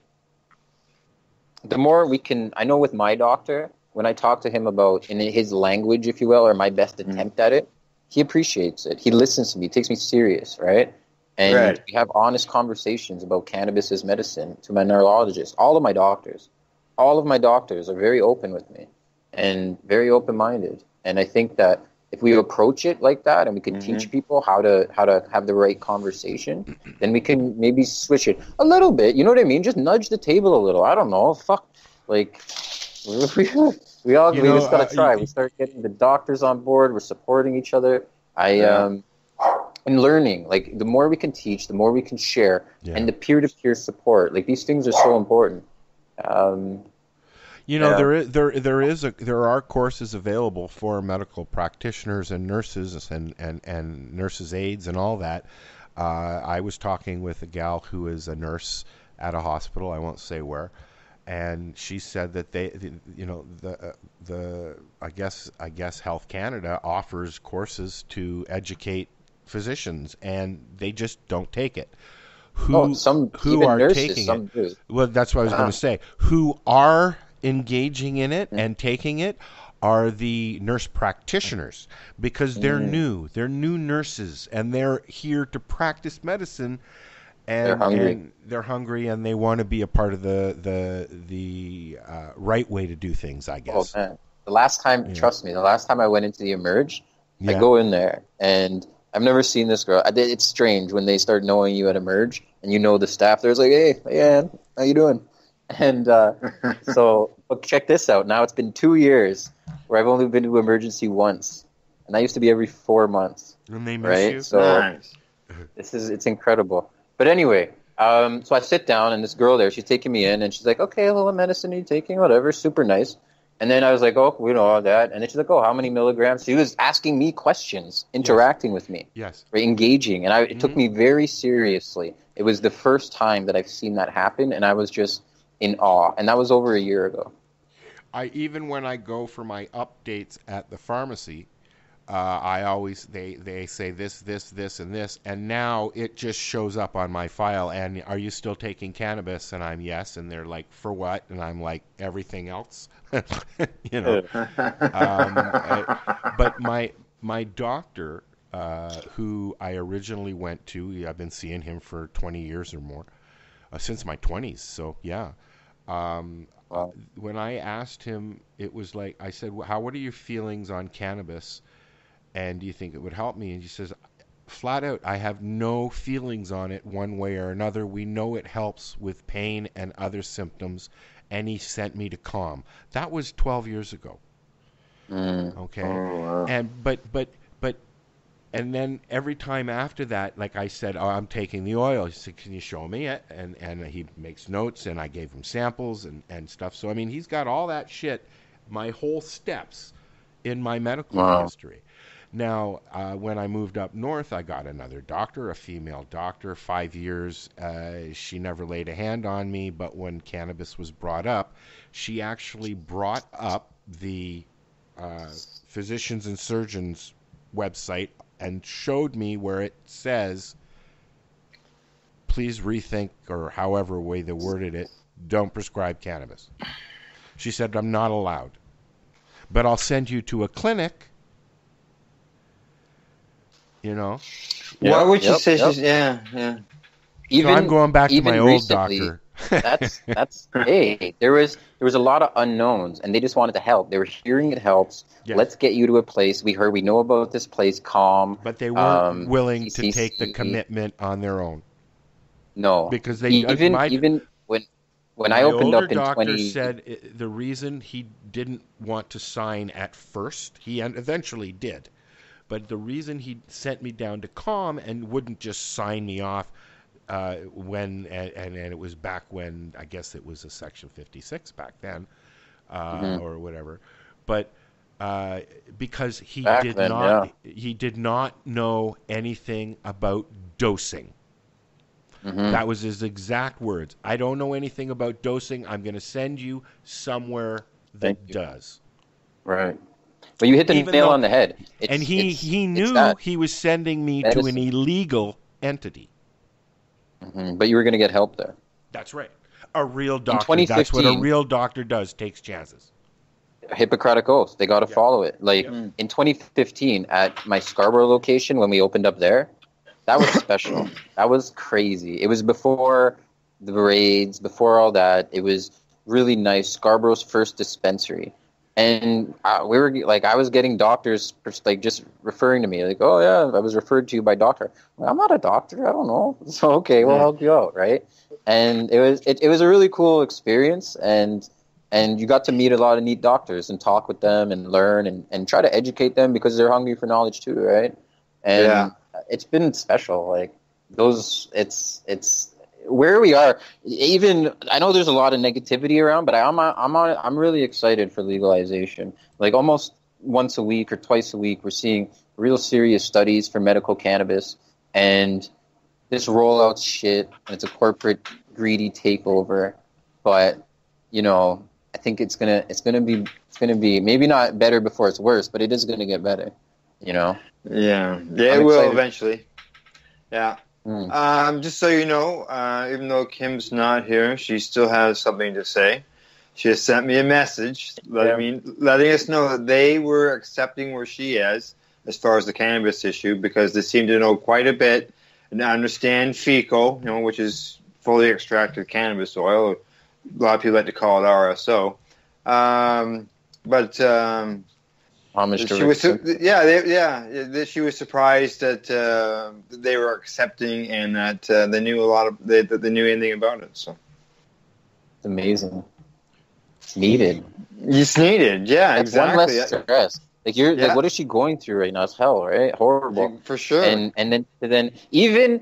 the more we can, I know with my doctor, when I talk to him about, in his language, if you will, or my best attempt at it, he appreciates it. He listens to me. He takes me serious, right? And we have honest conversations about cannabis as medicine to my neurologist. All of my doctors are very open with me and very open-minded. And I think that if we approach it like that and we can teach people how to have the right conversation, then we can maybe switch it a little bit. You know what I mean? Just nudge the table a little. I don't know. Fuck. Like... We just gotta try. We start getting the doctors on board. We're supporting each other. And learning. Like the more we can teach, the more we can share, and the peer-to-peer support. Like these things are so important. There are courses available for medical practitioners and nurses and nurses' aides and all that. I was talking with a gal who is a nurse at a hospital. I won't say where. And she said that I guess Health Canada offers courses to educate physicians, and they just don't take it. Some nurses do. Well, that's what I was going to say. Who are engaging in it and taking it are the nurse practitioners, because they're new. They're new nurses, and they're here to practice medicine. And they're hungry, and they want to be a part of the right way to do things, I guess. Oh, man. The last time I went into the Emerge, I go in there, and I've never seen this girl. It's strange when they start knowing you at Emerge, and the staff. There's like, hey, Ann, how you doing? And so, check this out. Now it's been 2 years where I've only been to emergency once. And I used to be every 4 months. And they miss you? So nice. It's incredible. But anyway, so I sit down, and this girl there, she's taking me in, and she's like, okay, well, what medicine are you taking? Whatever, super nice. And then I was like, oh, we know all that. And then she's like, oh, how many milligrams? She was asking me questions, interacting with me, right, engaging. And it took me very seriously. It was the first time that I've seen that happen, and I was just in awe. And that was over a year ago. Even when I go for my updates at the pharmacy, I always they say this, and now it just shows up on my file. And are you still taking cannabis? And I'm yes. And they're like, for what? And I'm like, everything else, you know. But my doctor, who I originally went to, I've been seeing him for 20 years or more, since my 20s. So yeah. When I asked him, it was like I said, well, what are your feelings on cannabis? And do you think it would help me? And he says, flat out, I have no feelings on it one way or another. We know it helps with pain and other symptoms. And he sent me to Calm. That was 12 years ago. Okay. Oh, wow. And and then every time after that, like I said, oh, I'm taking the oil. He said, can you show me it? And he makes notes, and I gave him samples and stuff. So, I mean, he's got all that shit, my whole steps in my medical history. Now, when I moved up north, I got another doctor, a female doctor, 5 years. She never laid a hand on me, but when cannabis was brought up, she actually brought up the physicians and surgeons website and showed me where it says, please rethink, or however way they worded it, don't prescribe cannabis. She said, I'm not allowed, but I'll send you to a clinic. You know, why would you say? Even so I'm going back to my old doctor. that's hey. There was a lot of unknowns, and they just wanted to help. They were hearing it helps. Yes. Let's get you to a place. We know about this place, Calm. But they weren't willing to take the commitment on their own. No, because they even when I opened up in 2020, said the reason he didn't want to sign at first, he eventually did. But the reason he sent me down to Calm and wouldn't just sign me off when it was back when, I guess it was a Section 56 back then or whatever. But because he did not know anything about dosing. Mm-hmm. That was his exact words. I don't know anything about dosing. I'm going to send you somewhere that does. Right. But you hit the nail on the head. He knew he was sending me to an illegal entity. Mm-hmm. But you were going to get help there. That's right. A real doctor. That's what a real doctor does, takes chances. Hippocratic oath. They got to follow it. In 2015, at my Scarborough location, when we opened up there, that was special. That was crazy. It was before the raids, before all that. It was really nice. Scarborough's first dispensary. And we were like, I was getting doctors like just referring to me, like, oh yeah, I was referred to you by doctor. I'm not a doctor, I don't know. So okay, we'll help you out, right? And it was a really cool experience, and you got to meet a lot of neat doctors and talk with them and learn and try to educate them because they're hungry for knowledge too, right? And it's been special, like it's where we are. Even I know there's a lot of negativity around, but I'm really excited for legalization. Like almost once a week or twice a week, we're seeing real serious studies for medical cannabis, and this rollout shit. And it's a corporate greedy takeover, but you know I think it's gonna be maybe not better before it's worse, but it is gonna get better. You know? Yeah, it will eventually. Yeah. Just so you know, even though Kim's not here, she still has something to say. She has sent me a message letting us know that they were accepting where she is as far as the cannabis issue because they seem to know quite a bit and understand FECO, which is fully extracted cannabis oil. A lot of people like to call it RSO. She was surprised that they were accepting and that they knew anything about it. So, it's amazing. It's needed. It's needed. Yeah, exactly. One less stress. Like you're like, what is she going through right now? It's hell, right? Horrible, for sure. And then even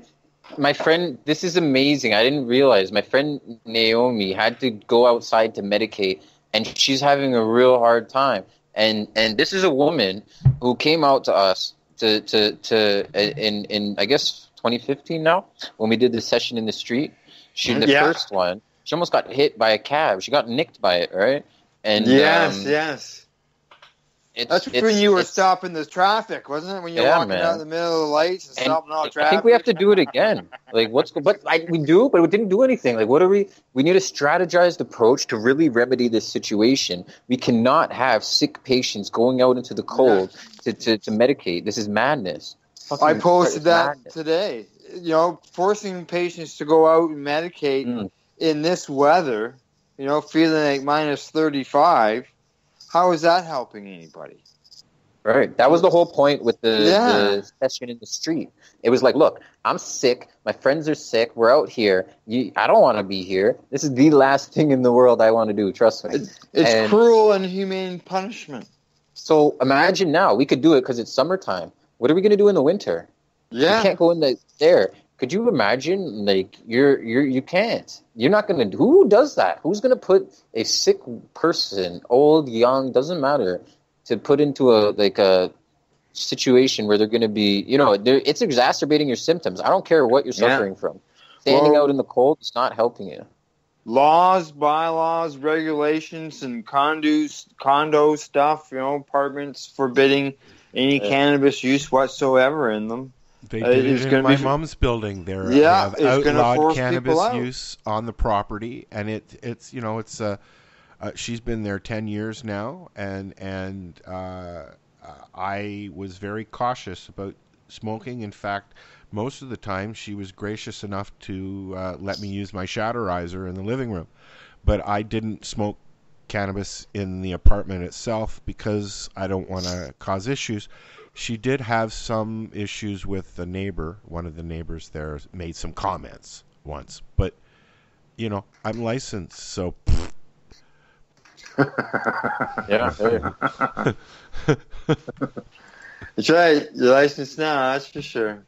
my friend, this is amazing. I didn't realize my friend Naomi had to go outside to medicate, and she's having a real hard time. And this is a woman who came out to us in I guess 2015 now, when we did the session in the street. She the first one. She almost got hit by a cab. She got nicked by it, right? And yes. That's when you were stopping the traffic, wasn't it? When you were walking out in the middle of the lights and stopping all traffic. I think we have to do it again. Like, but we didn't do anything. Like, what are we? We need a strategized approach to really remedy this situation. We cannot have sick patients going out into the cold to medicate. This is madness. I posted that today. You know, forcing patients to go out and medicate in this weather. You know, feeling like minus 35. How is that helping anybody? Right. That was the whole point with the session in the street. It was like, look, I'm sick. My friends are sick. We're out here. I don't want to be here. This is the last thing in the world I want to do. Trust me. It's cruel and inhumane punishment. So imagine now. We could do it because it's summertime. What are we going to do in the winter? Yeah. We can't go in there. Could you imagine? Like you can't. You're not gonna. Who does that? Who's gonna put a sick person, old, young, doesn't matter, to put into a situation where they're gonna be? You know, it's exacerbating your symptoms. I don't care what you're suffering from. Standing out in the cold is not helping you. Laws, bylaws, regulations, and condo stuff. You know, apartments forbidding any cannabis use whatsoever in them. They did it in my mom's building. There, they have outlawed cannabis use on the property, and it's you know it's she's been there 10 years now, and I was very cautious about smoking. In fact, most of the time she was gracious enough to let me use my shatterizer in the living room, but I didn't smoke cannabis in the apartment itself because I don't want to cause issues. She did have some issues with the neighbor. One of the neighbors there made some comments once. But, you know, I'm licensed, so... yeah. That's right. You're licensed now, that's for sure.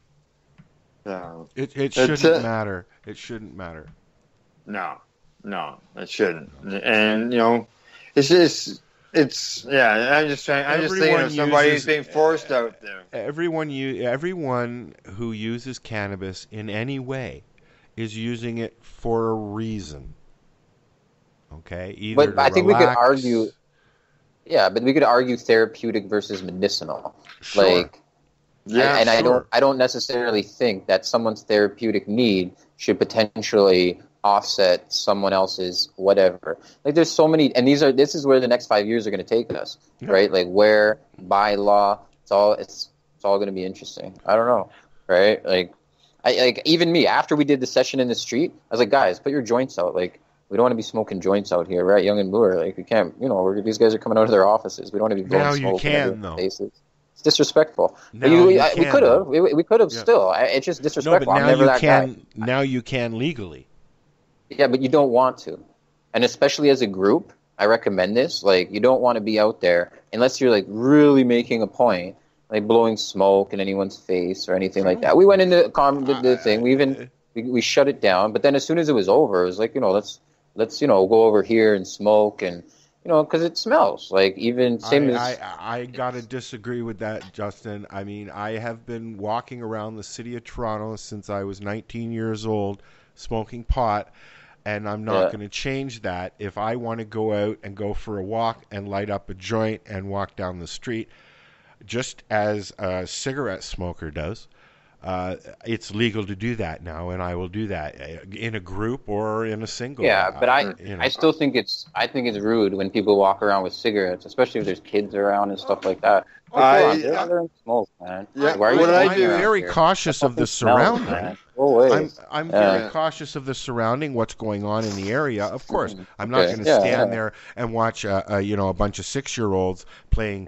No. It shouldn't matter. It shouldn't matter. No, it shouldn't. No. And, you know, it's just... I'm just trying. I'm just thinking of somebody who's being forced out there. Everyone who uses cannabis in any way is using it for a reason. Okay, but I think we could argue. Yeah, but we could argue therapeutic versus medicinal. Sure. I don't necessarily think that someone's therapeutic need should potentially offset someone else's whatever. Like there's so many, and this is where the next 5 years are going to take us, right? Like where by law, it's all going to be interesting. I don't know, right? Like even me after we did the session in the street, I was like, guys, put your joints out. Like we don't want to be smoking joints out here, right? Young and Lure, like we can't. You know, these guys are coming out of their offices. We don't want to be blowing smoke in everyone's faces. It's disrespectful. We could have still. It's just disrespectful. No, but now guy. Now you can legally. Yeah, but you don't want to. And especially as a group, I recommend this. Like, you don't want to be out there unless you're, like, really making a point, like blowing smoke in anyone's face or anything like that. We went into the thing. We shut it down. But then as soon as it was over, it was like, you know, let's you know, go over here and smoke and, you know, because it smells. Like, even I got to disagree with that, Justin. I mean, I have been walking around the city of Toronto since I was 19 years old smoking pot. And I'm not going to change that. If I want to go out and go for a walk and light up a joint and walk down the street, just as a cigarette smoker does, it's legal to do that now, and I will do that in a group or in a single. Yeah, but I still think it's rude when people walk around with cigarettes, especially if there's kids around and stuff like that. Smoke, man. Yeah, why are you very cautious of the surrounding. Man. I'm very cautious of the surrounding, what's going on in the area. Of course, I'm not going to stand there and watch a bunch of 6-year-olds playing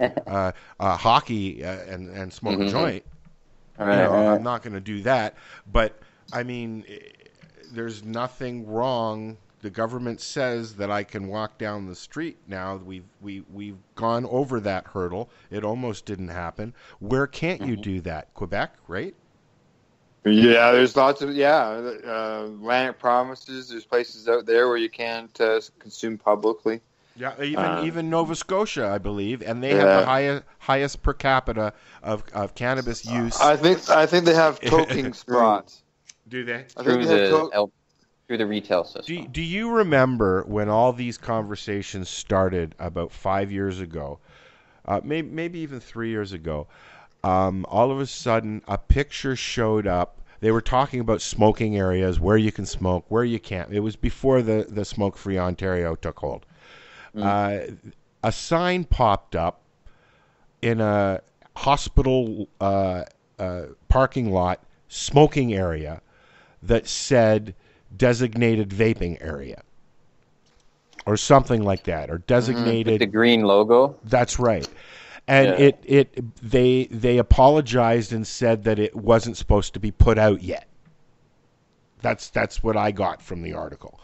hockey and smoke a joint. I'm not going to do that. But I mean, there's nothing wrong the government says that I can walk down the street now. We've gone over that hurdle. It almost didn't happen. Where can't you do that? Quebec, right? Yeah, there's lots of, Atlantic provinces. There's places out there where you can't consume publicly. Yeah, even Nova Scotia, I believe, and they have the highest per capita of cannabis use. I think they have toking spots. Do they? Through the retail system. Do you remember when all these conversations started about 5 years ago, maybe even 3 years ago? All of a sudden, a picture showed up. They were talking about smoking areas, where you can smoke, where you can't. It was before the Smoke-Free Ontario took hold. A sign popped up in a hospital parking lot smoking area that said designated vaping area or something like that, or designated with the green logo. That's right. And they apologized and said that it wasn't supposed to be put out yet. That's what I got from the article.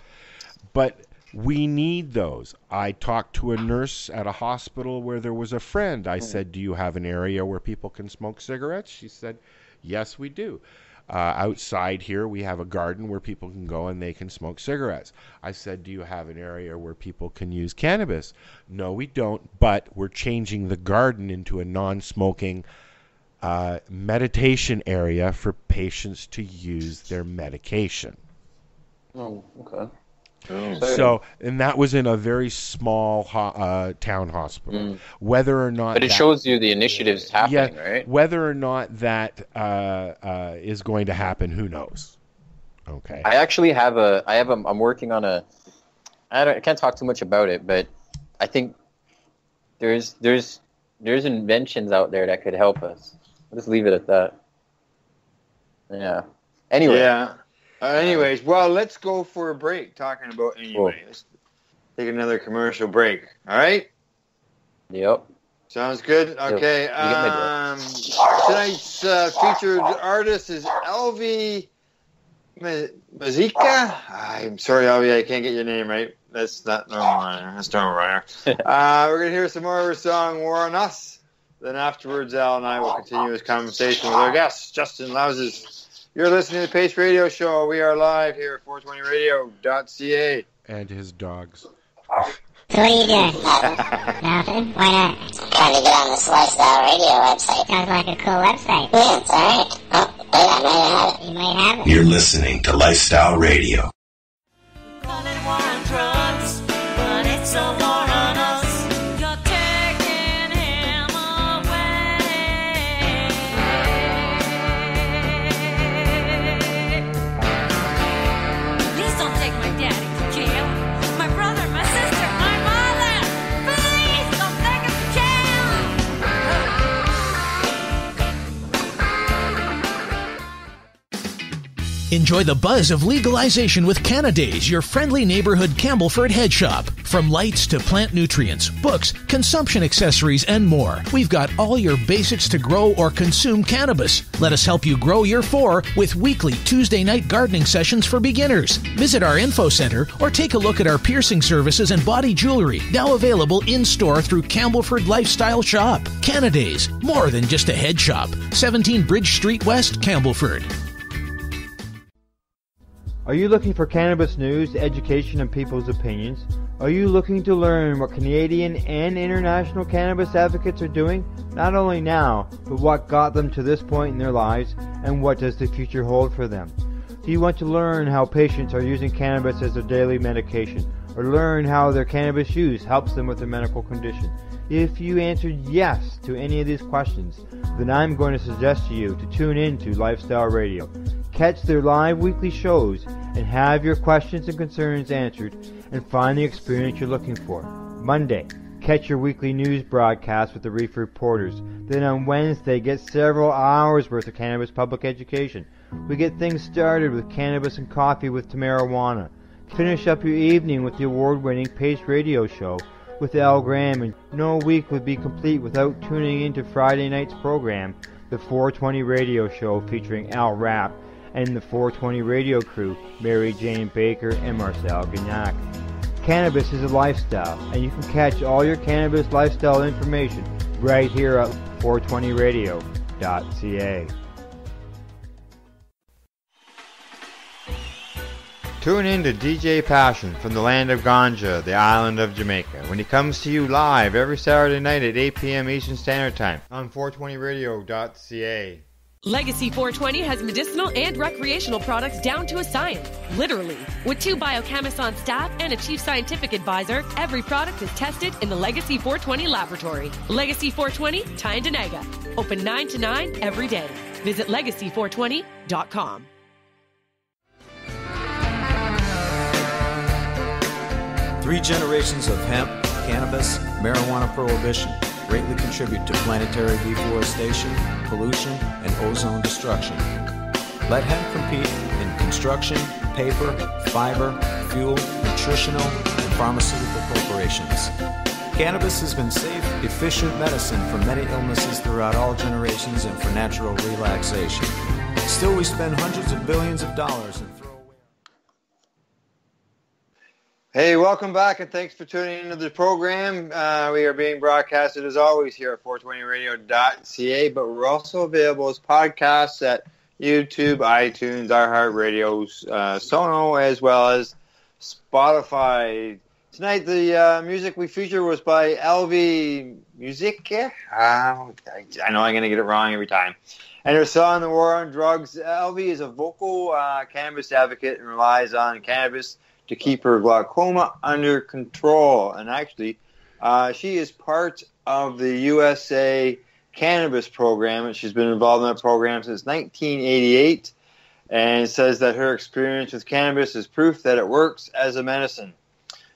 But we need those. I talked to a nurse at a hospital where there was a friend. I said, do you have an area where people can smoke cigarettes? She said, yes, we do. Outside here, we have a garden where people can go and they can smoke cigarettes. I said, do you have an area where people can use cannabis? No, we don't, but we're changing the garden into a non-smoking meditation area for patients to use their medication. Oh, okay. So, and that was in a very small town hospital. Whether or not, but it shows you the initiatives happening, right? Whether or not that is going to happen, who knows? Okay. I actually have a. I'm working on a. I can't talk too much about it, but I think there's inventions out there that could help us. I'll just leave it at that. Yeah. Anyway. Yeah. Anyways, well, let's go for a break talking about anyway. Let's take another commercial break. All right? Yep. Sounds good? Okay. Yep. Tonight's featured artist is Elvy Musikka. I'm sorry, Elvy, I can't get your name right. That's not normal. That's normal, right? We're going to hear some more of her song, War on Us. Then afterwards, Al and I will continue this conversation with our guest, Justin Loizos. You're listening to the Pace Radio Show. We are live here at 420radio.ca. And his dogs. So what are you doing? Nothing? Why not? Just trying to get on this Lifestyle Radio website. Sounds like a cool website. Yeah, it's all right. Oh, wait, I might have it. You might have it. You're listening to Lifestyle Radio. We call it war on drugs, but it's a war on us. You're taking him away. Enjoy the buzz of legalization with CannaDaze, your friendly neighborhood Campbellford head shop. From lights to plant nutrients, books, consumption accessories, and more. We've got all your basics to grow or consume cannabis. Let us help you grow your four with weekly Tuesday night gardening sessions for beginners. Visit our info center or take a look at our piercing services and body jewelry, now available in-store through Campbellford Lifestyle Shop. CannaDaze, more than just a head shop. 17 Bridge Street West, Campbellford. Are you looking for cannabis news, education, and people's opinions? Are you looking to learn what Canadian and international cannabis advocates are doing, not only now, but what got them to this point in their lives, and what does the future hold for them? Do you want to learn how patients are using cannabis as their daily medication, or learn how their cannabis use helps them with their medical condition? If you answered yes to any of these questions, then I'm going to suggest to you to tune in to Lifestyle Radio. Catch their live weekly shows and have your questions and concerns answered and find the experience you're looking for. Monday, catch your weekly news broadcast with the Reef Reporters. Then on Wednesday, get several hours worth of cannabis public education. We get things started with cannabis and coffee with Tamarawana. Finish up your evening with the award-winning Pace Radio Show with Al Graham, and no week would be complete without tuning into Friday night's program, the 420 Radio Show featuring Al Rapp, and the 420 radio crew, Mary Jane Baker and Marcel Gignac. Cannabis is a lifestyle, and you can catch all your cannabis lifestyle information right here at 420radio.ca. Tune in to DJ Passion from the land of Ganja, the island of Jamaica, when he comes to you live every Saturday night at 8 p.m. Eastern Standard Time on 420radio.ca. Legacy 420 has medicinal and recreational products down to a science, literally. With 2 biochemists on staff and a chief scientific advisor, every product is tested in the Legacy 420 laboratory. Legacy 420, Tyendinaga. Open 9 to 9 every day. Visit legacy420.com. Three generations of hemp, cannabis, marijuana prohibition greatly contribute to planetary deforestation, pollution, and ozone destruction. Let hemp compete in construction, paper, fiber, fuel, nutritional, and pharmaceutical corporations. Cannabis has been safe, efficient medicine for many illnesses throughout all generations and for natural relaxation. Still, we spend hundreds of billions of dollars in... Hey, welcome back, and thanks for tuning into the program. We are being broadcasted, as always, here at 420radio.ca, but we're also available as podcasts at YouTube, iTunes, iHeartRadio, Sono, as well as Spotify. Tonight, the music we featured was by Elvy Musikka. I know I'm going to get it wrong every time. And her song, The War on Drugs. Elvy is a vocal cannabis advocate and relies on cannabis to keep her glaucoma under control. And actually, she is part of the USA Cannabis Program, and she's been involved in that program since 1988, and says that her experience with cannabis is proof that it works as a medicine.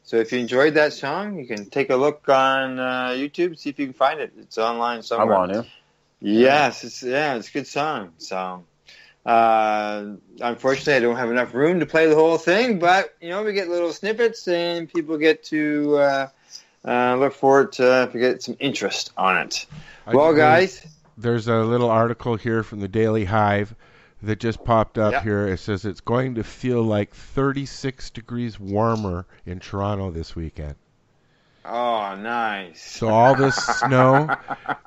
So if you enjoyed that song, you can take a look on YouTube, see if you can find it. It's online somewhere. I want to. Yes, it's a good song. So... unfortunately, I don't have enough room to play the whole thing, but, you know, we get little snippets and people get to look forward to if we get some interest on it. Well, guys. There's a little article here from the Daily Hive that just popped up here. It says it's going to feel like 36 degrees warmer in Toronto this weekend. Oh, nice. So all this snow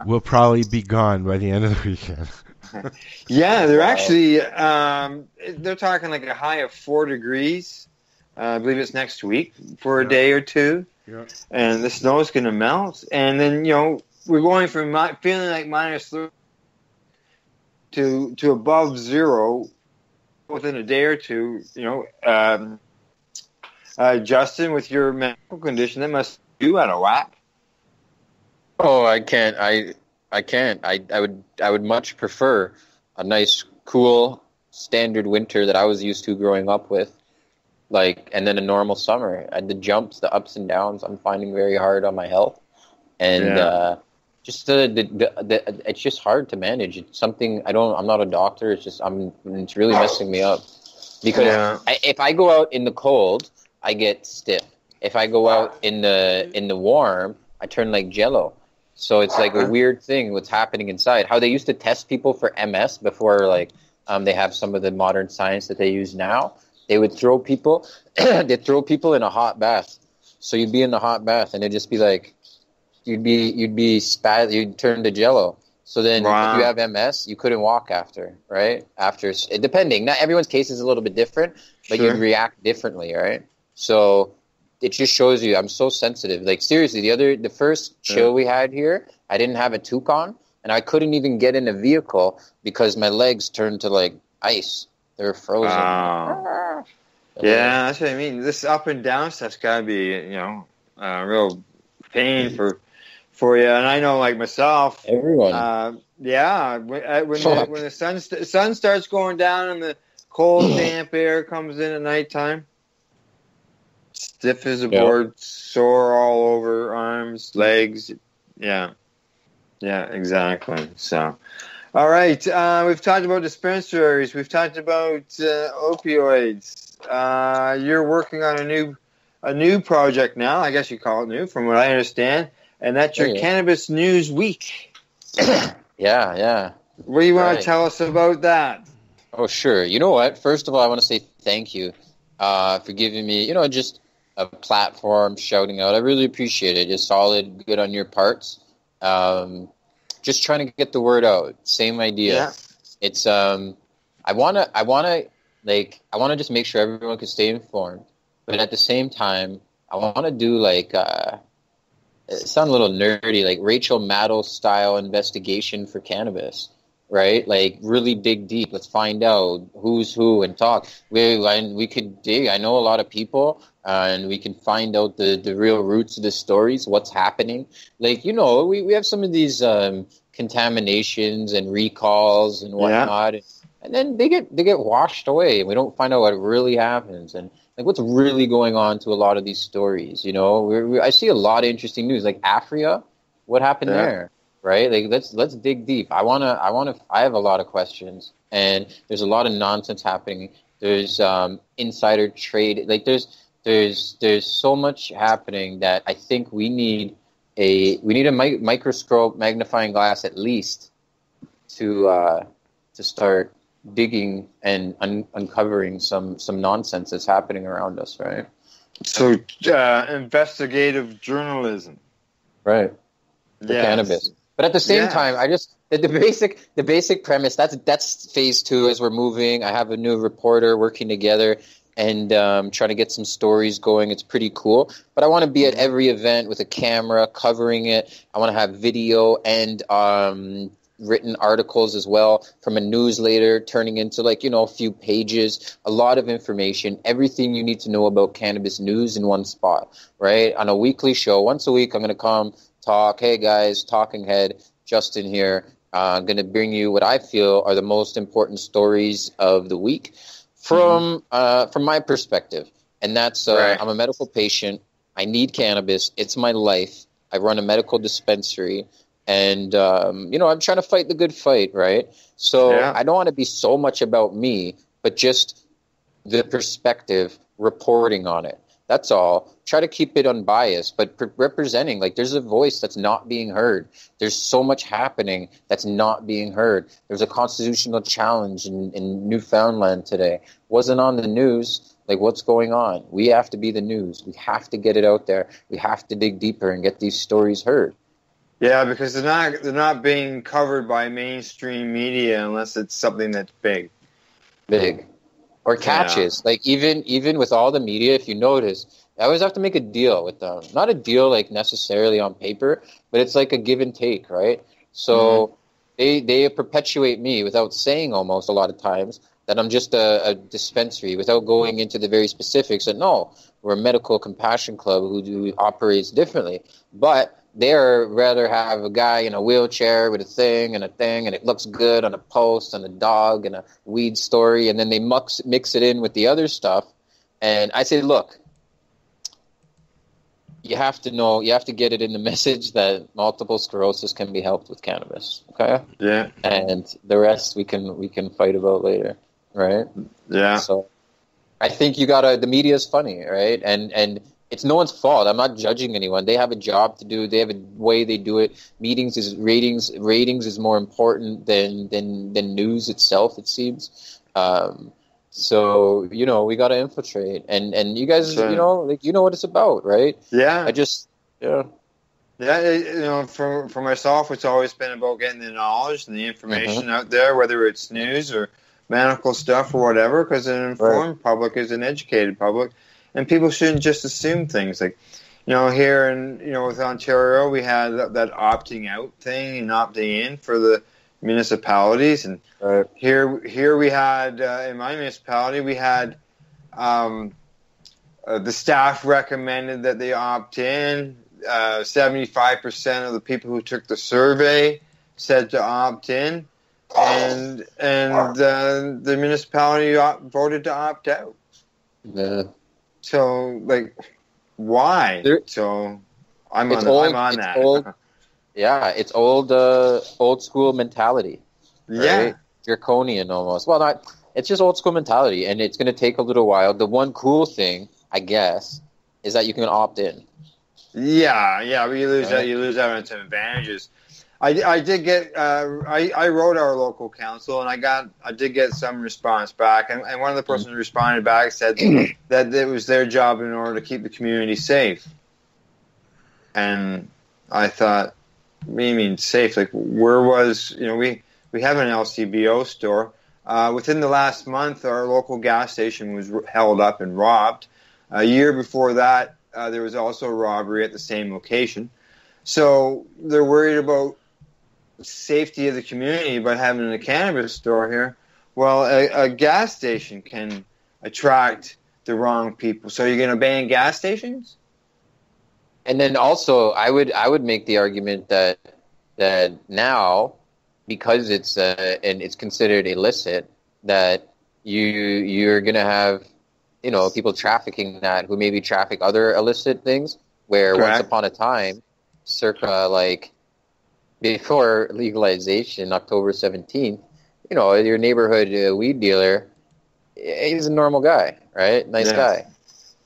will probably be gone by the end of the weekend. Yeah, they're actually they're talking like a high of 4 degrees. I believe it's next week for a day or two, and the snow is going to melt. And then, you know, we're going from feeling like -3 to above zero within a day or two. You know, Justin, with your medical condition, that must be you out of whack. Oh, I can't. I would much prefer a nice, cool, standard winter that I was used to growing up with, like, and then a normal summer. And the jumps, the ups and downs, I'm finding very hard on my health, and just the it's just hard to manage. It's something I'm not a doctor. It's just it's really messing me up because if I go out in the cold, I get stiff. If I go out in the warm, I turn like jello. So it's like a weird thing what's happening inside. How they used to test people for MS before, like, they have some of the modern science that they use now. They would throw people in a hot bath. So you'd be in the hot bath and it'd just be like you'd turn to jello. So then if you have MS, you couldn't walk after, right? After, depending. Not everyone's case is a little bit different, but you'd react differently, right? So it just shows you I'm so sensitive. Like, seriously, the first chill we had here, I didn't have a toucan, and I couldn't even get in a vehicle because my legs turned to, like, ice. They were frozen. Oh. Yeah, that's what I mean. This up and down stuff's got to be, you know, a real pain for you. And I know, like, myself. Everyone. When the sun starts going down and the cold, damp air comes in at nighttime. Stiff as a board, sore all over, arms, legs. Yeah, exactly. So, all right. We've talked about dispensaries. We've talked about opioids. You're working on a new project now. I guess you call it new, from what I understand. And that's your Cannabis News Week. Yeah. What do you want to tell us about that? Oh, sure. You know what? First of all, I want to say thank you for giving me, just a platform, shouting out. I really appreciate it. You're solid, good on your parts. Just trying to get the word out. Same idea. Yeah. It's I wanna just make sure everyone can stay informed, but at the same time, I wanna do it sounds a little nerdy, like Rachel Maddow style investigation for cannabis, right? Like really dig deep. Let's find out who's who and talk. We could dig. I know a lot of people, and we can find out the real roots of the stories, what's happening. Like, we have some of these contaminations and recalls and whatnot, yeah. And then they get washed away, and we don't find out what really happens and like what's really going on to a lot of these stories. I see a lot of interesting news, like Afria. What happened there, right? Like let's dig deep. I have a lot of questions, and there's a lot of nonsense happening. There's insider trade. Like there's so much happening that I think we need a microscope, magnifying glass at least, to start digging and uncovering some nonsense that's happening around us, right? So investigative journalism, right? For cannabis, but at the same time, I just the basic premise that's phase two as we're moving. I have a new reporter working together and trying to get some stories going. It's pretty cool, but I want to be at every event with a camera covering it. I want to have video and written articles as well from a newsletter, turning into a few pages, a lot of information, everything you need to know about cannabis news in one spot, right? On a weekly show, once a week, I'm going to come talk, hey guys, talking head, Justin here. I'm going to bring you what I feel are the most important stories of the week from my perspective. And that's, I'm a medical patient. I need cannabis. It's my life. I run a medical dispensary. And, I'm trying to fight the good fight, right? So I don't want to be so much about me, but just the perspective, reporting on it. That's all. Try to keep it unbiased, but representing, there's a voice that's not being heard. There's so much happening that's not being heard. There's a constitutional challenge in Newfoundland today. Wasn't on the news. What's going on? We have to be the news. We have to get it out there. We have to dig deeper and get these stories heard. Yeah, because they're not being covered by mainstream media unless it's something that's big, or catches. Yeah. Even with all the media, if you notice, I always have to make a deal with them. Not a deal necessarily on paper, but it's like a give and take, right? So they perpetuate me without saying almost a lot of times that I'm just a dispensary without going into the very specifics. And no, we're a medical compassion club who operates differently, but they'd rather have a guy in a wheelchair with a thing, and it looks good on a post, and a dog, and a weed story, and then they mix it in with the other stuff. And I say, look, you have to know, you have to get it in the message that multiple sclerosis can be helped with cannabis, okay? Yeah. And the rest we can fight about later, right? Yeah. So I think the media's funny, right? And it's no one's fault. I'm not judging anyone. They have a job to do. They have a way they do it. Meetings is ratings. Ratings is more important than news itself, it seems. We got to infiltrate. And you guys, what it's about, right? Yeah. For myself, it's always been about getting the knowledge and the information out there, whether it's news or medical stuff or whatever, because an informed public is an educated public. And people shouldn't just assume things. Here in, with Ontario, we had that opting out thing and opting in for the municipalities. And here we had, in my municipality, we had the staff recommended that they opt in. 75% of the people who took the survey said to opt in. And the municipality voted to opt out. Yeah. So, why? I'm on that. It's old school mentality. Right? Yeah. Draconian almost. Well, it's just old school mentality, and it's going to take a little while. The one cool thing, I guess, is that you can opt in. Yeah, you lose out on its advantages. I did get I wrote our local council, and I did get some response back, and one of the persons responded back said that it was their job in order to keep the community safe. And I thought, what do you mean safe? Like, where was, you know, we have an LCBO store. Within the last month, our local gas station was held up and robbed. A year before that, there was also a robbery at the same location. So they're worried about safety of the community by having a cannabis store here. Well, a gas station can attract the wrong people. So you're going to ban gas stations? And then also, I would make the argument that now, because it's and it's considered illicit, that you're going to have, you know, people trafficking that, who maybe traffic other illicit things, where Correct. Once upon a time, circa like before legalization, October 17th, you know, your neighborhood weed dealer, he's a normal guy, right? Nice yeah. guy.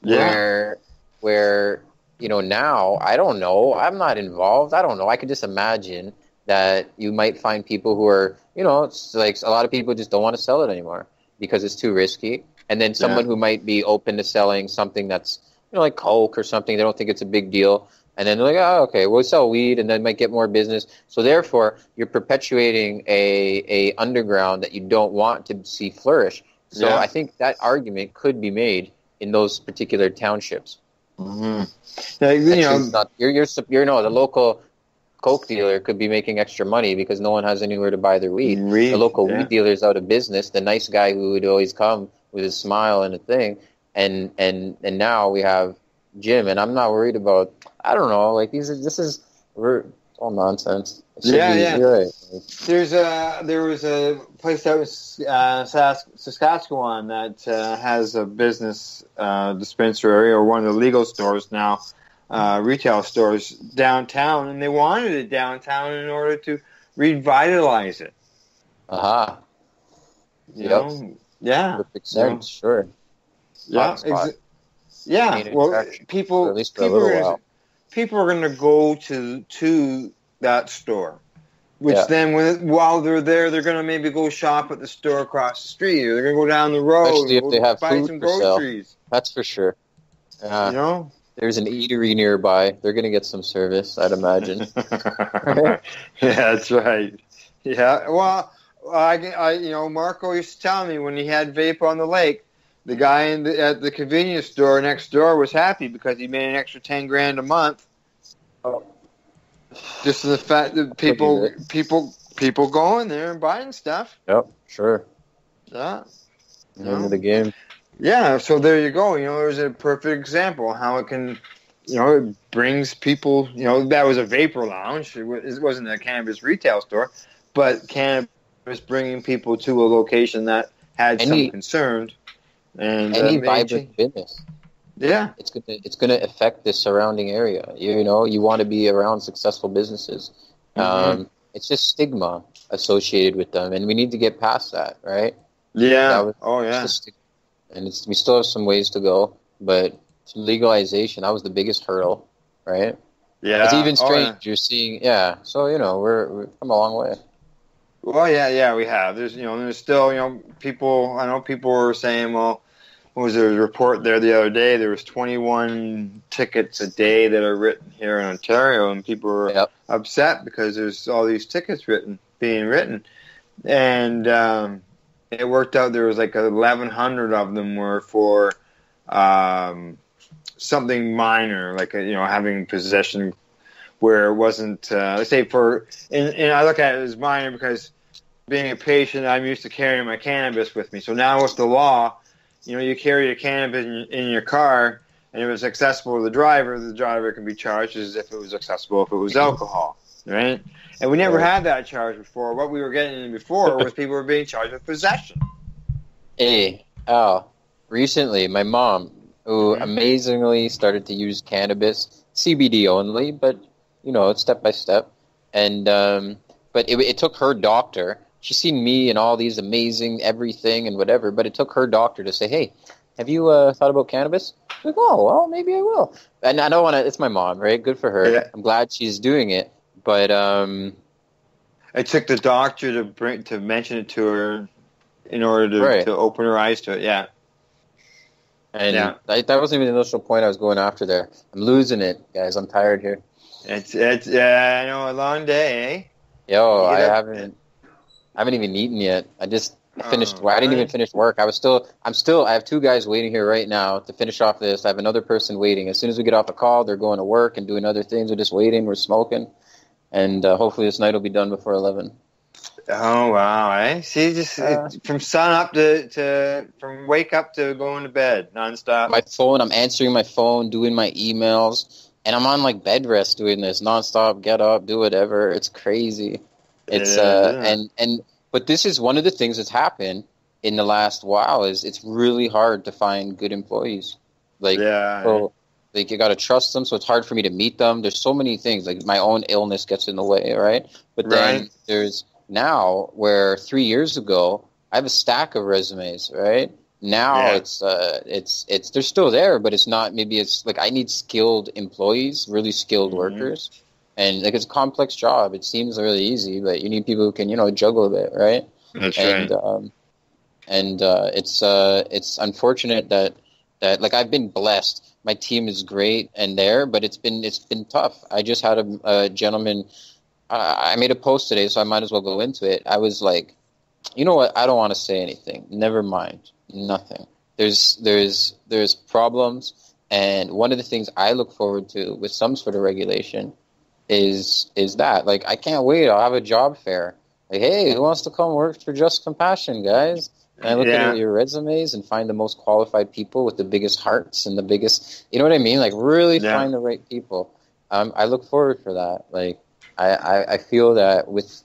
Yeah. Where you know, now, I don't know. I'm not involved. I don't know. I could just imagine that you might find people who are, you know, it's like a lot of people just don't want to sell it anymore because it's too risky. And then someone yeah. who might be open to selling something that's, you know, like coke or something, they don't think it's a big deal. And then they're like, oh, okay, we'll sell weed, and then might get more business. So therefore, you're perpetuating a underground that you don't want to see flourish. So yeah. I think that argument could be made in those particular townships. Mm-hmm. Now, you know, not, you're no, the local coke dealer could be making extra money because no one has anywhere to buy their weed. The local yeah. weed dealer's out of business. The nice guy who would always come with a smile and a thing, and now we have Jim, and I'm not worried about. I don't know, like this is all nonsense. Yeah, yeah. Right. Like, there was a place that was Saskatchewan that has a business dispensary, or one of the legal stores now, retail stores downtown, and they wanted it downtown in order to revitalize it. Aha. Uh-huh. You yep. know? Yeah. Perfect sense. So, sure. Yeah. Yeah. Well, people are going to go to that store, which yeah. then while they're there, they're going to maybe go shop at the store across the street, or they're going to go down the road, especially if they have buy some groceries. Sale. That's for sure. You know, there's an eatery nearby. They're going to get some service, I'd imagine. Yeah, that's right. Yeah. Well, I you know, Marco used to tell me when he had vape on the lake, the guy at the convenience store next door was happy because he made an extra $10,000 a month. Oh. Just the fact that people going there and buying stuff. Yep, sure. Yeah. End of the game. Yeah, so there you go. You know, there's a perfect example how it can, you know, it brings people. You know, that was a vapor lounge. It wasn't a cannabis retail store, but cannabis bringing people to a location that had some concern. And any vibrant business. Yeah. It's gonna affect the surrounding area. You know, you want to be around successful businesses. Mm-hmm. It's just stigma associated with them, and we need to get past that, right? Yeah. We still have some ways to go, but legalization, that was the biggest hurdle, right? Yeah. It's even strange you're seeing so, you know, we've come a long way. Well, yeah, we have. There's still, you know, people. I know people were saying, well, what was there a report there the other day? There was 21 tickets a day that are written here in Ontario, and people were yep. upset because there's all these tickets being written, and it worked out. There was like 1,100 of them were for something minor, like, you know, having possession. Where it wasn't, let's say and I look at it as minor because being a patient, I'm used to carrying my cannabis with me. So now with the law, you know, you carry your cannabis in your car, and if it's accessible to the driver can be charged as if it was accessible if it was alcohol, right? And we never had that charge before. What we were getting before was people were being charged with possession. Recently, my mom, who amazingly started to use cannabis, CBD only, but you know, it's step by step. And but it took her doctor. She's seen me and all these amazing everything and whatever, but it took her doctor to say, hey, have you thought about cannabis? I'm like, oh, well, maybe I will. And I don't want to – it's my mom, right? Good for her. Yeah. I'm glad she's doing it. But It took the doctor to mention it to her in order to open her eyes to it. Yeah. And that wasn't even the initial point I was going after there. I'm losing it, guys. I'm tired here. It's I know, a long day, eh? Yo, I haven't even eaten yet. I just finished. I didn't even finish work. I have two guys waiting here right now to finish off this. I have another person waiting. As soon as we get off the call, they're going to work and doing other things. We're just waiting. We're smoking, and hopefully this night will be done before 11. Oh wow! Eh? See, just from sun up to from wake up to going to bed nonstop. My phone. I'm answering my phone, doing my emails, and I'm on like bed rest doing this nonstop. Get up, do whatever. It's crazy. It's but this is one of the things that's happened in the last while is it's really hard to find good employees. Like you got to trust them, so it's hard for me to meet them. There's so many things. Like my own illness gets in the way, right? But then there's now where 3 years ago I have a stack of resumes, right? Now it's they're still there, but it's not. Maybe it's like I need skilled employees, really skilled workers. And like it's a complex job. It seems really easy, but you need people who can, you know, juggle a bit, right? That's right. It's unfortunate that like I've been blessed. My team is great and there, but it's been tough. I just had a gentleman. I made a post today, so I might as well go into it. I was like, you know what? I don't want to say anything. Never mind. Nothing. There's problems, and one of the things I look forward to with some sort of regulation is that, like, I can't wait. I'll have a job fair. Like, hey, who wants to come work for Just Compassion, guys? And I look at your resumes and find the most qualified people with the biggest hearts and the biggest, you know what I mean? Like, really find the right people. I look forward for that. Like, I feel that with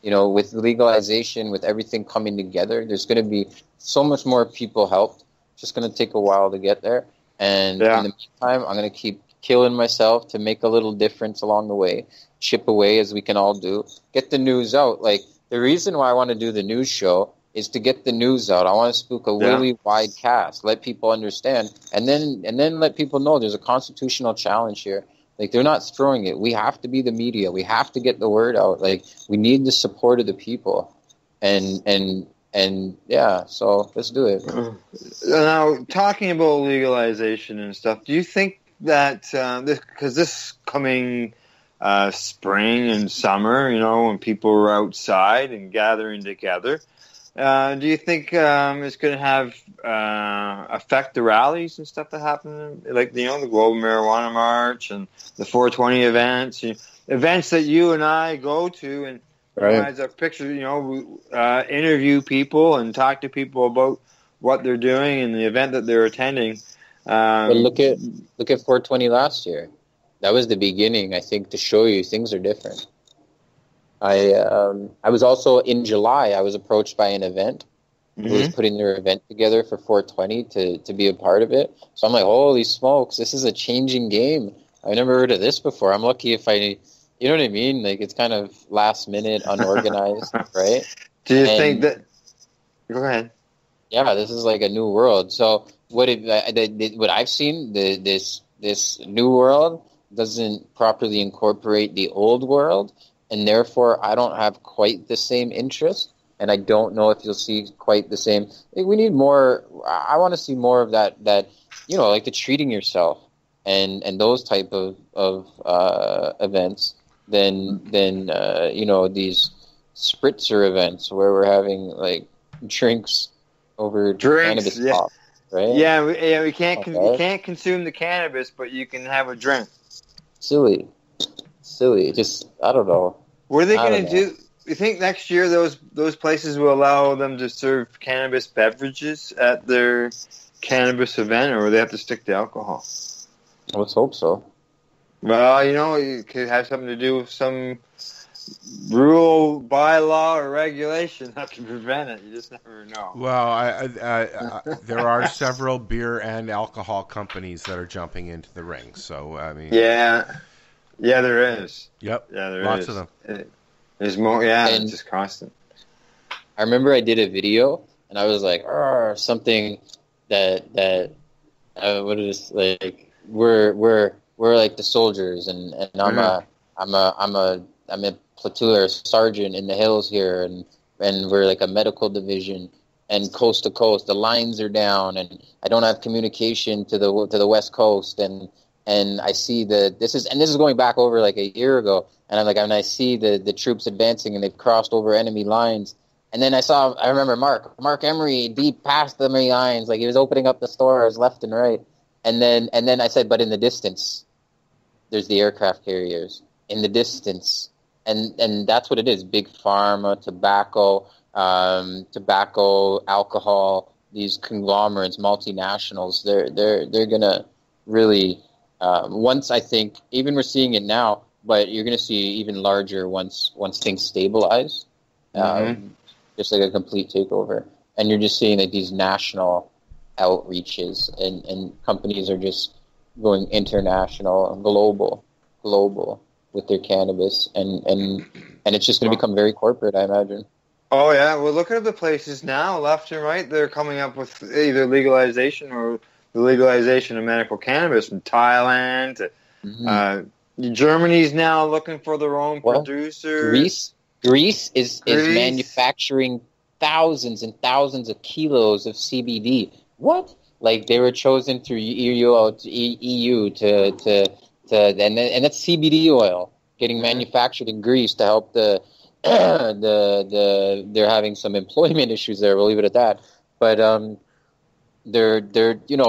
you know, with legalization, with everything coming together, there's going to be so much more people helped. It's just going to take a while to get there. And in the meantime, I'm going to keep killing myself to make a little difference along the way, chip away as we can all do, get the news out. Like, the reason why I want to do the news show is to get the news out. I want to spook a really wide cast, let people understand, and then let people know there's a constitutional challenge here. Like, they're not throwing it. We have to be the media. We have to get the word out. Like, we need the support of the people. And yeah, so let's do it. Now, talking about legalization and stuff, do you think that because this coming spring and summer, you know, when people are outside and gathering together, do you think it's going to have affect the rallies and stuff that happen, like, you know, the Global Marijuana March and the 420 events, you know, events that you and I go to and organize a picture, you know, interview people and talk to people about what they're doing and the event that they're attending. But look at 420 last year. That was the beginning, I think, to show you things are different. I was also in July. I was approached by an event who was putting their event together for 420 to be a part of it. So I'm like, holy smokes, this is a changing game. I've never heard of this before. I'm lucky if I, you know what I mean? Like, it's kind of last minute, unorganized, right? Do you think that? Go ahead. Yeah, this is like a new world. So. What I've seen, this new world doesn't properly incorporate the old world, and therefore I don't have quite the same interest, and I don't know if you'll see quite the same. Like, we need more. I want to see more of that, you know, like the treating yourself and those type of events than you know, these spritzer events where we're having like drinks over cannabis pop. Right? Yeah, we can't you can't consume the cannabis, but you can have a drink. Silly. Just, I don't know. What are they going to do? You think next year those places will allow them to serve cannabis beverages at their cannabis event, or will they have to stick to alcohol? Let's hope so. Well, you know, it could have something to do with some rule, bylaw, or regulation not to prevent it. You just never know. Well, there are several beer and alcohol companies that are jumping into the ring. So, I mean, yeah, there is. Yep, yeah, there lots is. Of them. There's more. Yeah, and it's just constant. I remember I did a video, and I was like, something that what is like? We're like the soldiers, and I'm a I'm a platoon or sergeant in the hills here, and we're like a medical division, and coast to coast the lines are down, and I don't have communication to the West Coast, and I see this is going back over like a year ago, and I see the troops advancing, and they've crossed over enemy lines. And then I remember Mark Emery deep past the enemy lines, like he was opening up the stores left and right. And then I said, but in the distance, there's the aircraft carriers in the distance. And that's what it is. Big pharma, tobacco, alcohol, these conglomerates, multinationals, they're going to really, once I think, even we're seeing it now, but you're going to see even larger once things stabilize. Mm-hmm. Just like a complete takeover. And you're just seeing like these national outreaches, and companies are just going international and global with their cannabis, and it's just going to become very corporate, I imagine. Oh yeah, we're looking at the places now, left and right. They're coming up with either legalization or the legalization of medical cannabis, from Thailand to Germany's now looking for their own producers. Greece is manufacturing thousands and thousands of kilos of CBD. What? Like they were chosen through EU and that's CBD oil getting manufactured in Greece to help they're having some employment issues there. We'll leave it at that. But they're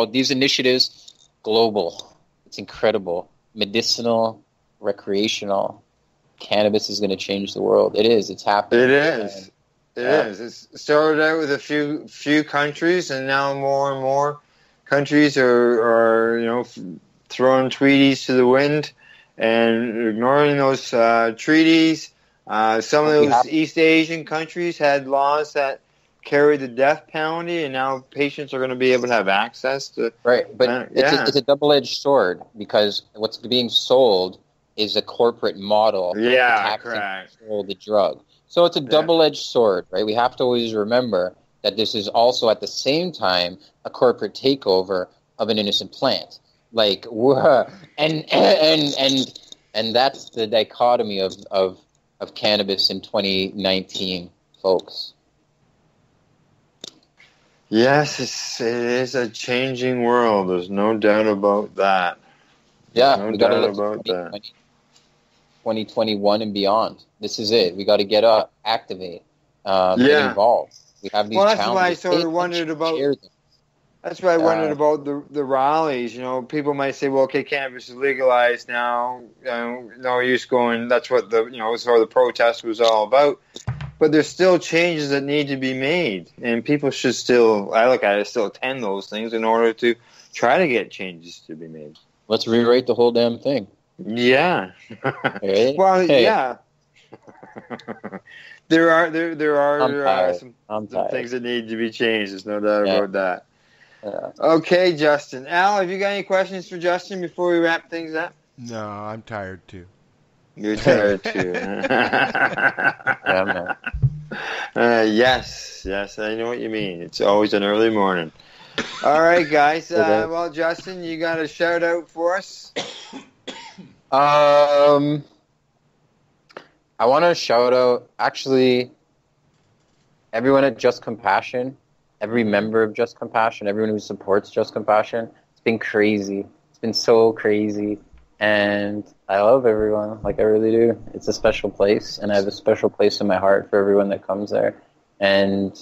these initiatives global. It's incredible. Medicinal, recreational. Cannabis is going to change the world. It is. It's happening. It is. It is. It started out with a few countries, and now more and more countries are throwing treaties to the wind and ignoring those treaties. Some of those East Asian countries had laws that carried the death penalty, and now patients are going to be able to have access to. Right, but it's a double-edged sword, because what's being sold is a corporate model. Yeah, correct. Control the drug. So it's a double-edged sword, right? We have to always remember that this is also at the same time a corporate takeover of an innocent plant. Like, and that's the dichotomy of cannabis in 2019, folks. Yes, it is a changing world. There's no doubt about that. Yeah, no doubt about that. 2021 and beyond. This is it. We got to get up, activate, get involved. We have these challenges. Well, that's why I sort of wondered about. That's why I wondered about the rallies. You know, people might say, "Well, okay, cannabis is legalized now. No use going." That's what the protest was all about. But there's still changes that need to be made, and people should still. I look at it, still attend those things in order to try to get changes to be made. Let's rewrite the whole damn thing. Yeah. Right? Well, yeah. There are some things that need to be changed. There's no doubt about that. Yeah. Okay, Justin. Al, have you got any questions for Justin before we wrap things up? No, I'm tired too. You're tired too. Yeah, yes, I know what you mean. It's always an early morning. All right, guys. Well, Justin, you got a shout out for us? I want to shout out, actually, everyone at Just Compassion, every member of Just Compassion, everyone who supports Just Compassion. It's been crazy. It's been so crazy. And I love everyone. Like, I really do. It's a special place, and I have a special place in my heart for everyone that comes there. And,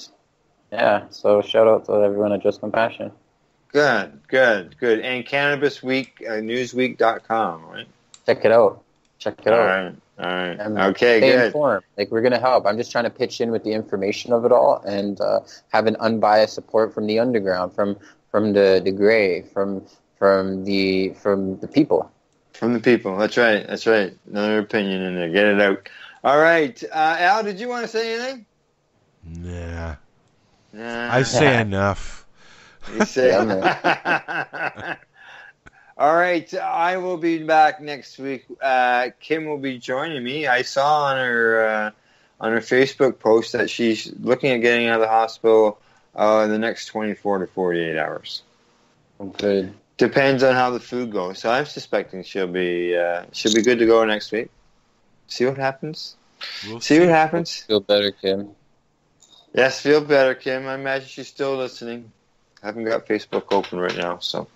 yeah, so shout out to everyone at Just Compassion. Good. And Cannabis Week, Newsweek.com, right? Check it out. All right. Okay, stay good. Informed. Like, we're going to help. I'm just trying to pitch in with the information of it all, and have an unbiased support from the underground, from the gray, from the people. From the people. That's right. Another opinion in there. Get it out. All right. Al, did you want to say anything? Nah. I say enough. You say enough. All right, I will be back next week. Kim will be joining me. I saw on her Facebook post that she's looking at getting out of the hospital in the next 24 to 48 hours. Okay. Depends on how the food goes. So I'm suspecting she'll be good to go next week. See what happens. We'll see what happens. Feel better, Kim. Yes, feel better, Kim. I imagine she's still listening. I haven't got Facebook open right now, so.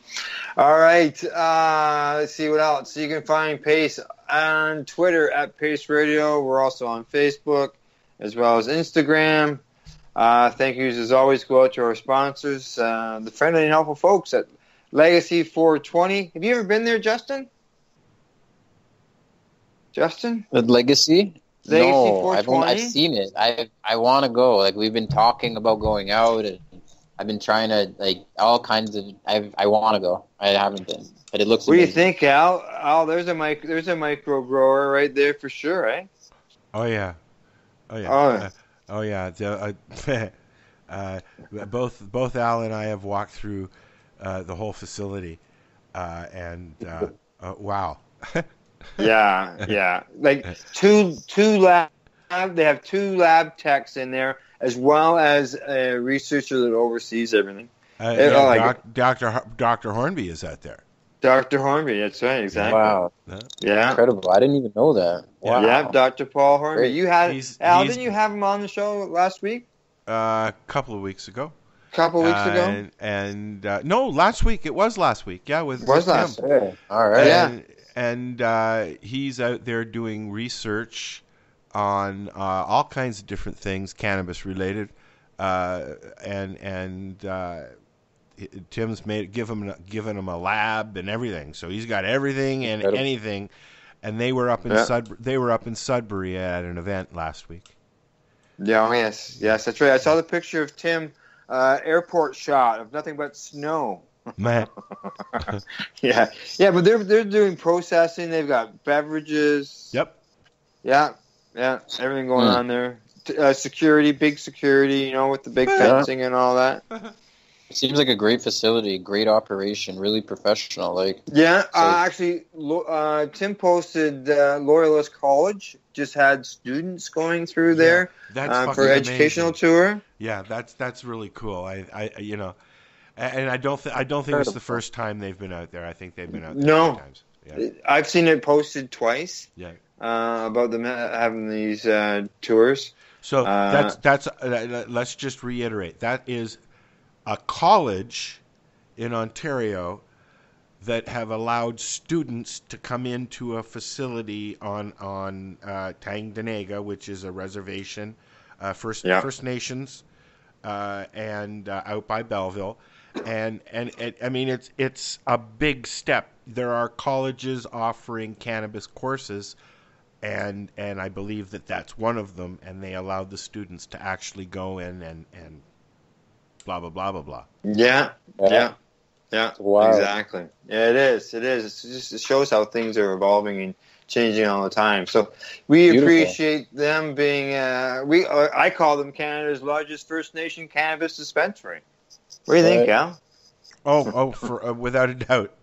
All right, let's see what else. So you can find Pace on Twitter at Pace Radio. We're also on Facebook as well as Instagram. Thank yous as always go out to our sponsors, the friendly and helpful folks at Legacy 420. Have you ever been there, Justin? Justin? At Legacy? Legacy no, I've seen it. I want to go. Like, we've been talking about going out, and I've been trying to, like, all kinds of. I want to go. I haven't been, but it looks. What amazing. Do you think, Al? Al, there's a micro grower right there for sure, right? Oh yeah. Oh yeah. Both Al and I have walked through the whole facility, wow. yeah. Like two lab. They have two lab techs in there, as well as a researcher that oversees everything. Dr. Hornby is out there. Dr. Hornby, that's right, exactly. Wow. Yeah. Incredible. I didn't even know that. Wow. Yeah, Dr. Paul Hornby. Great. Didn't you have him on the show last week? A couple of weeks ago. No, last week. It was last week. Yeah, it was last week. All right. And he's out there doing research on all kinds of different things, cannabis related, and Tim's given him a lab and everything, so he's got everything and anything. And they were up in Sudbury at an event last week. Yeah, yes, that's right. I saw the picture of Tim airport shot of nothing but snow. Man. yeah, but they're doing processing. They've got beverages. Yep. Yeah, everything going on there. Security, big security, with the big fencing and all that. It seems like a great facility, great operation, really professional. Tim posted Loyalist College just had students going through there for an educational tour. Yeah, that's really cool. And I don't think it's the first time they've been out there. I think they've been out there many times. Yeah. I've seen it posted twice. Yeah. About them having these tours. So let's just reiterate. That is a college in Ontario that have allowed students to come into a facility on Tyendinaga, which is a reservation, First Nations, and out by Belleville, and it's a big step. There are colleges offering cannabis courses. And I believe that's one of them, and they allowed the students to actually go in and blah, blah, blah, blah, blah. Yeah. Wow. Exactly. Yeah, it is. It shows how things are evolving and changing all the time. So we appreciate them being, I call them Canada's largest First Nation cannabis dispensary. What do you think, Al? For without a doubt.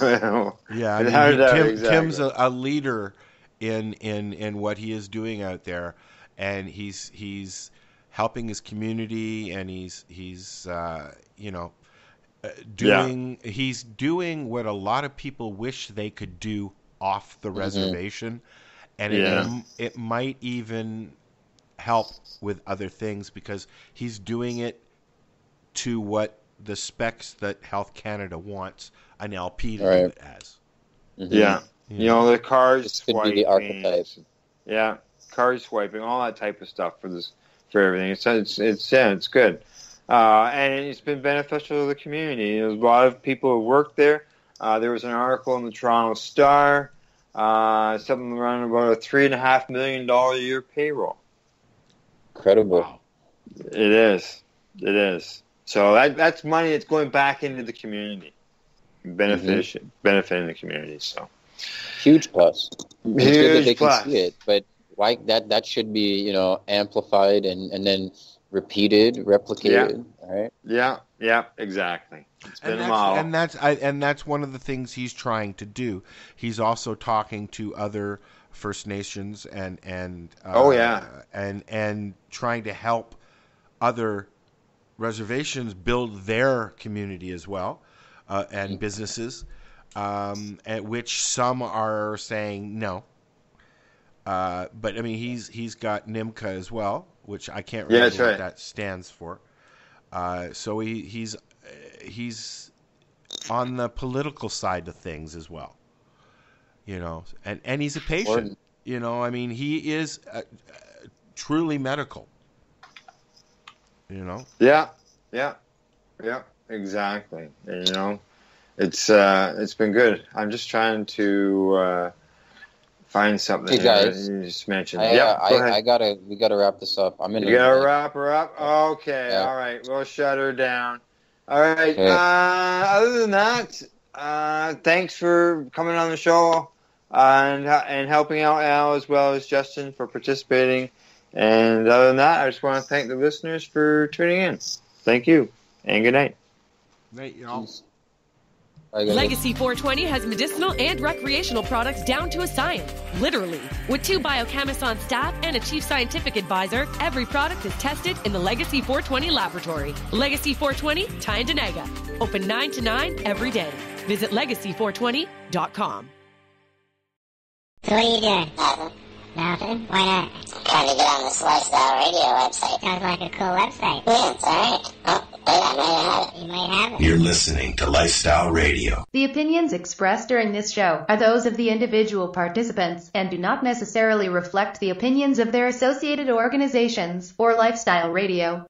Yeah, exactly. Tim's a leader in what he is doing out there, and he's helping his community, and he's doing what a lot of people wish they could do off the reservation, and it might even help with other things because he's doing it to what the specs that Health Canada wants an LP to do it as. Mm-hmm. Yeah. The card swiping, all that type of stuff for everything. It's good, and it's been beneficial to the community. There's a lot of people who work there. There was an article in the Toronto Star, something around about a $3.5 million a year payroll. Incredible. Wow. It is. So that's money that's going back into the community, benefiting the community. So. Huge plus. It's good that they can see it, but why that should be amplified and then replicated, right? Yeah, exactly. It's been a model, and that's one of the things he's trying to do. He's also talking to other First Nations and trying to help other reservations build their community as well, and businesses. At which some are saying no, But I mean, he's got NIMCA as well, which I can't remember what that stands for. So he's on the political side of things as well, you know, and he's a patient, you know, I mean, he is truly medical, you know? Yeah, exactly. And, you know, it's been good. I'm just trying to, find something. Hey guys, you just mentioned. We gotta wrap this up. Wrap her up. Okay, yeah. All right. We'll shut her down. All right. Okay. Other than that, thanks for coming on the show and helping out Al as well as Justin for participating. And other than that, I just want to thank the listeners for tuning in. Thank you and good night. Night, y'all. Legacy 420 has medicinal and recreational products down to a science, literally. With 2 biochemists on staff and a chief scientific advisor, every product is tested in the Legacy 420 laboratory. Legacy 420, Tyendinaga. Open 9 to 9 every day. Visit legacy420.com. So what are you doing? Nothing. Why not? I'm trying to get on this Lifestyle Radio website. Sounds like a cool website. Yeah, it's all right. You're listening to Lifestyle Radio. The opinions expressed during this show are those of the individual participants and do not necessarily reflect the opinions of their associated organizations or Lifestyle Radio.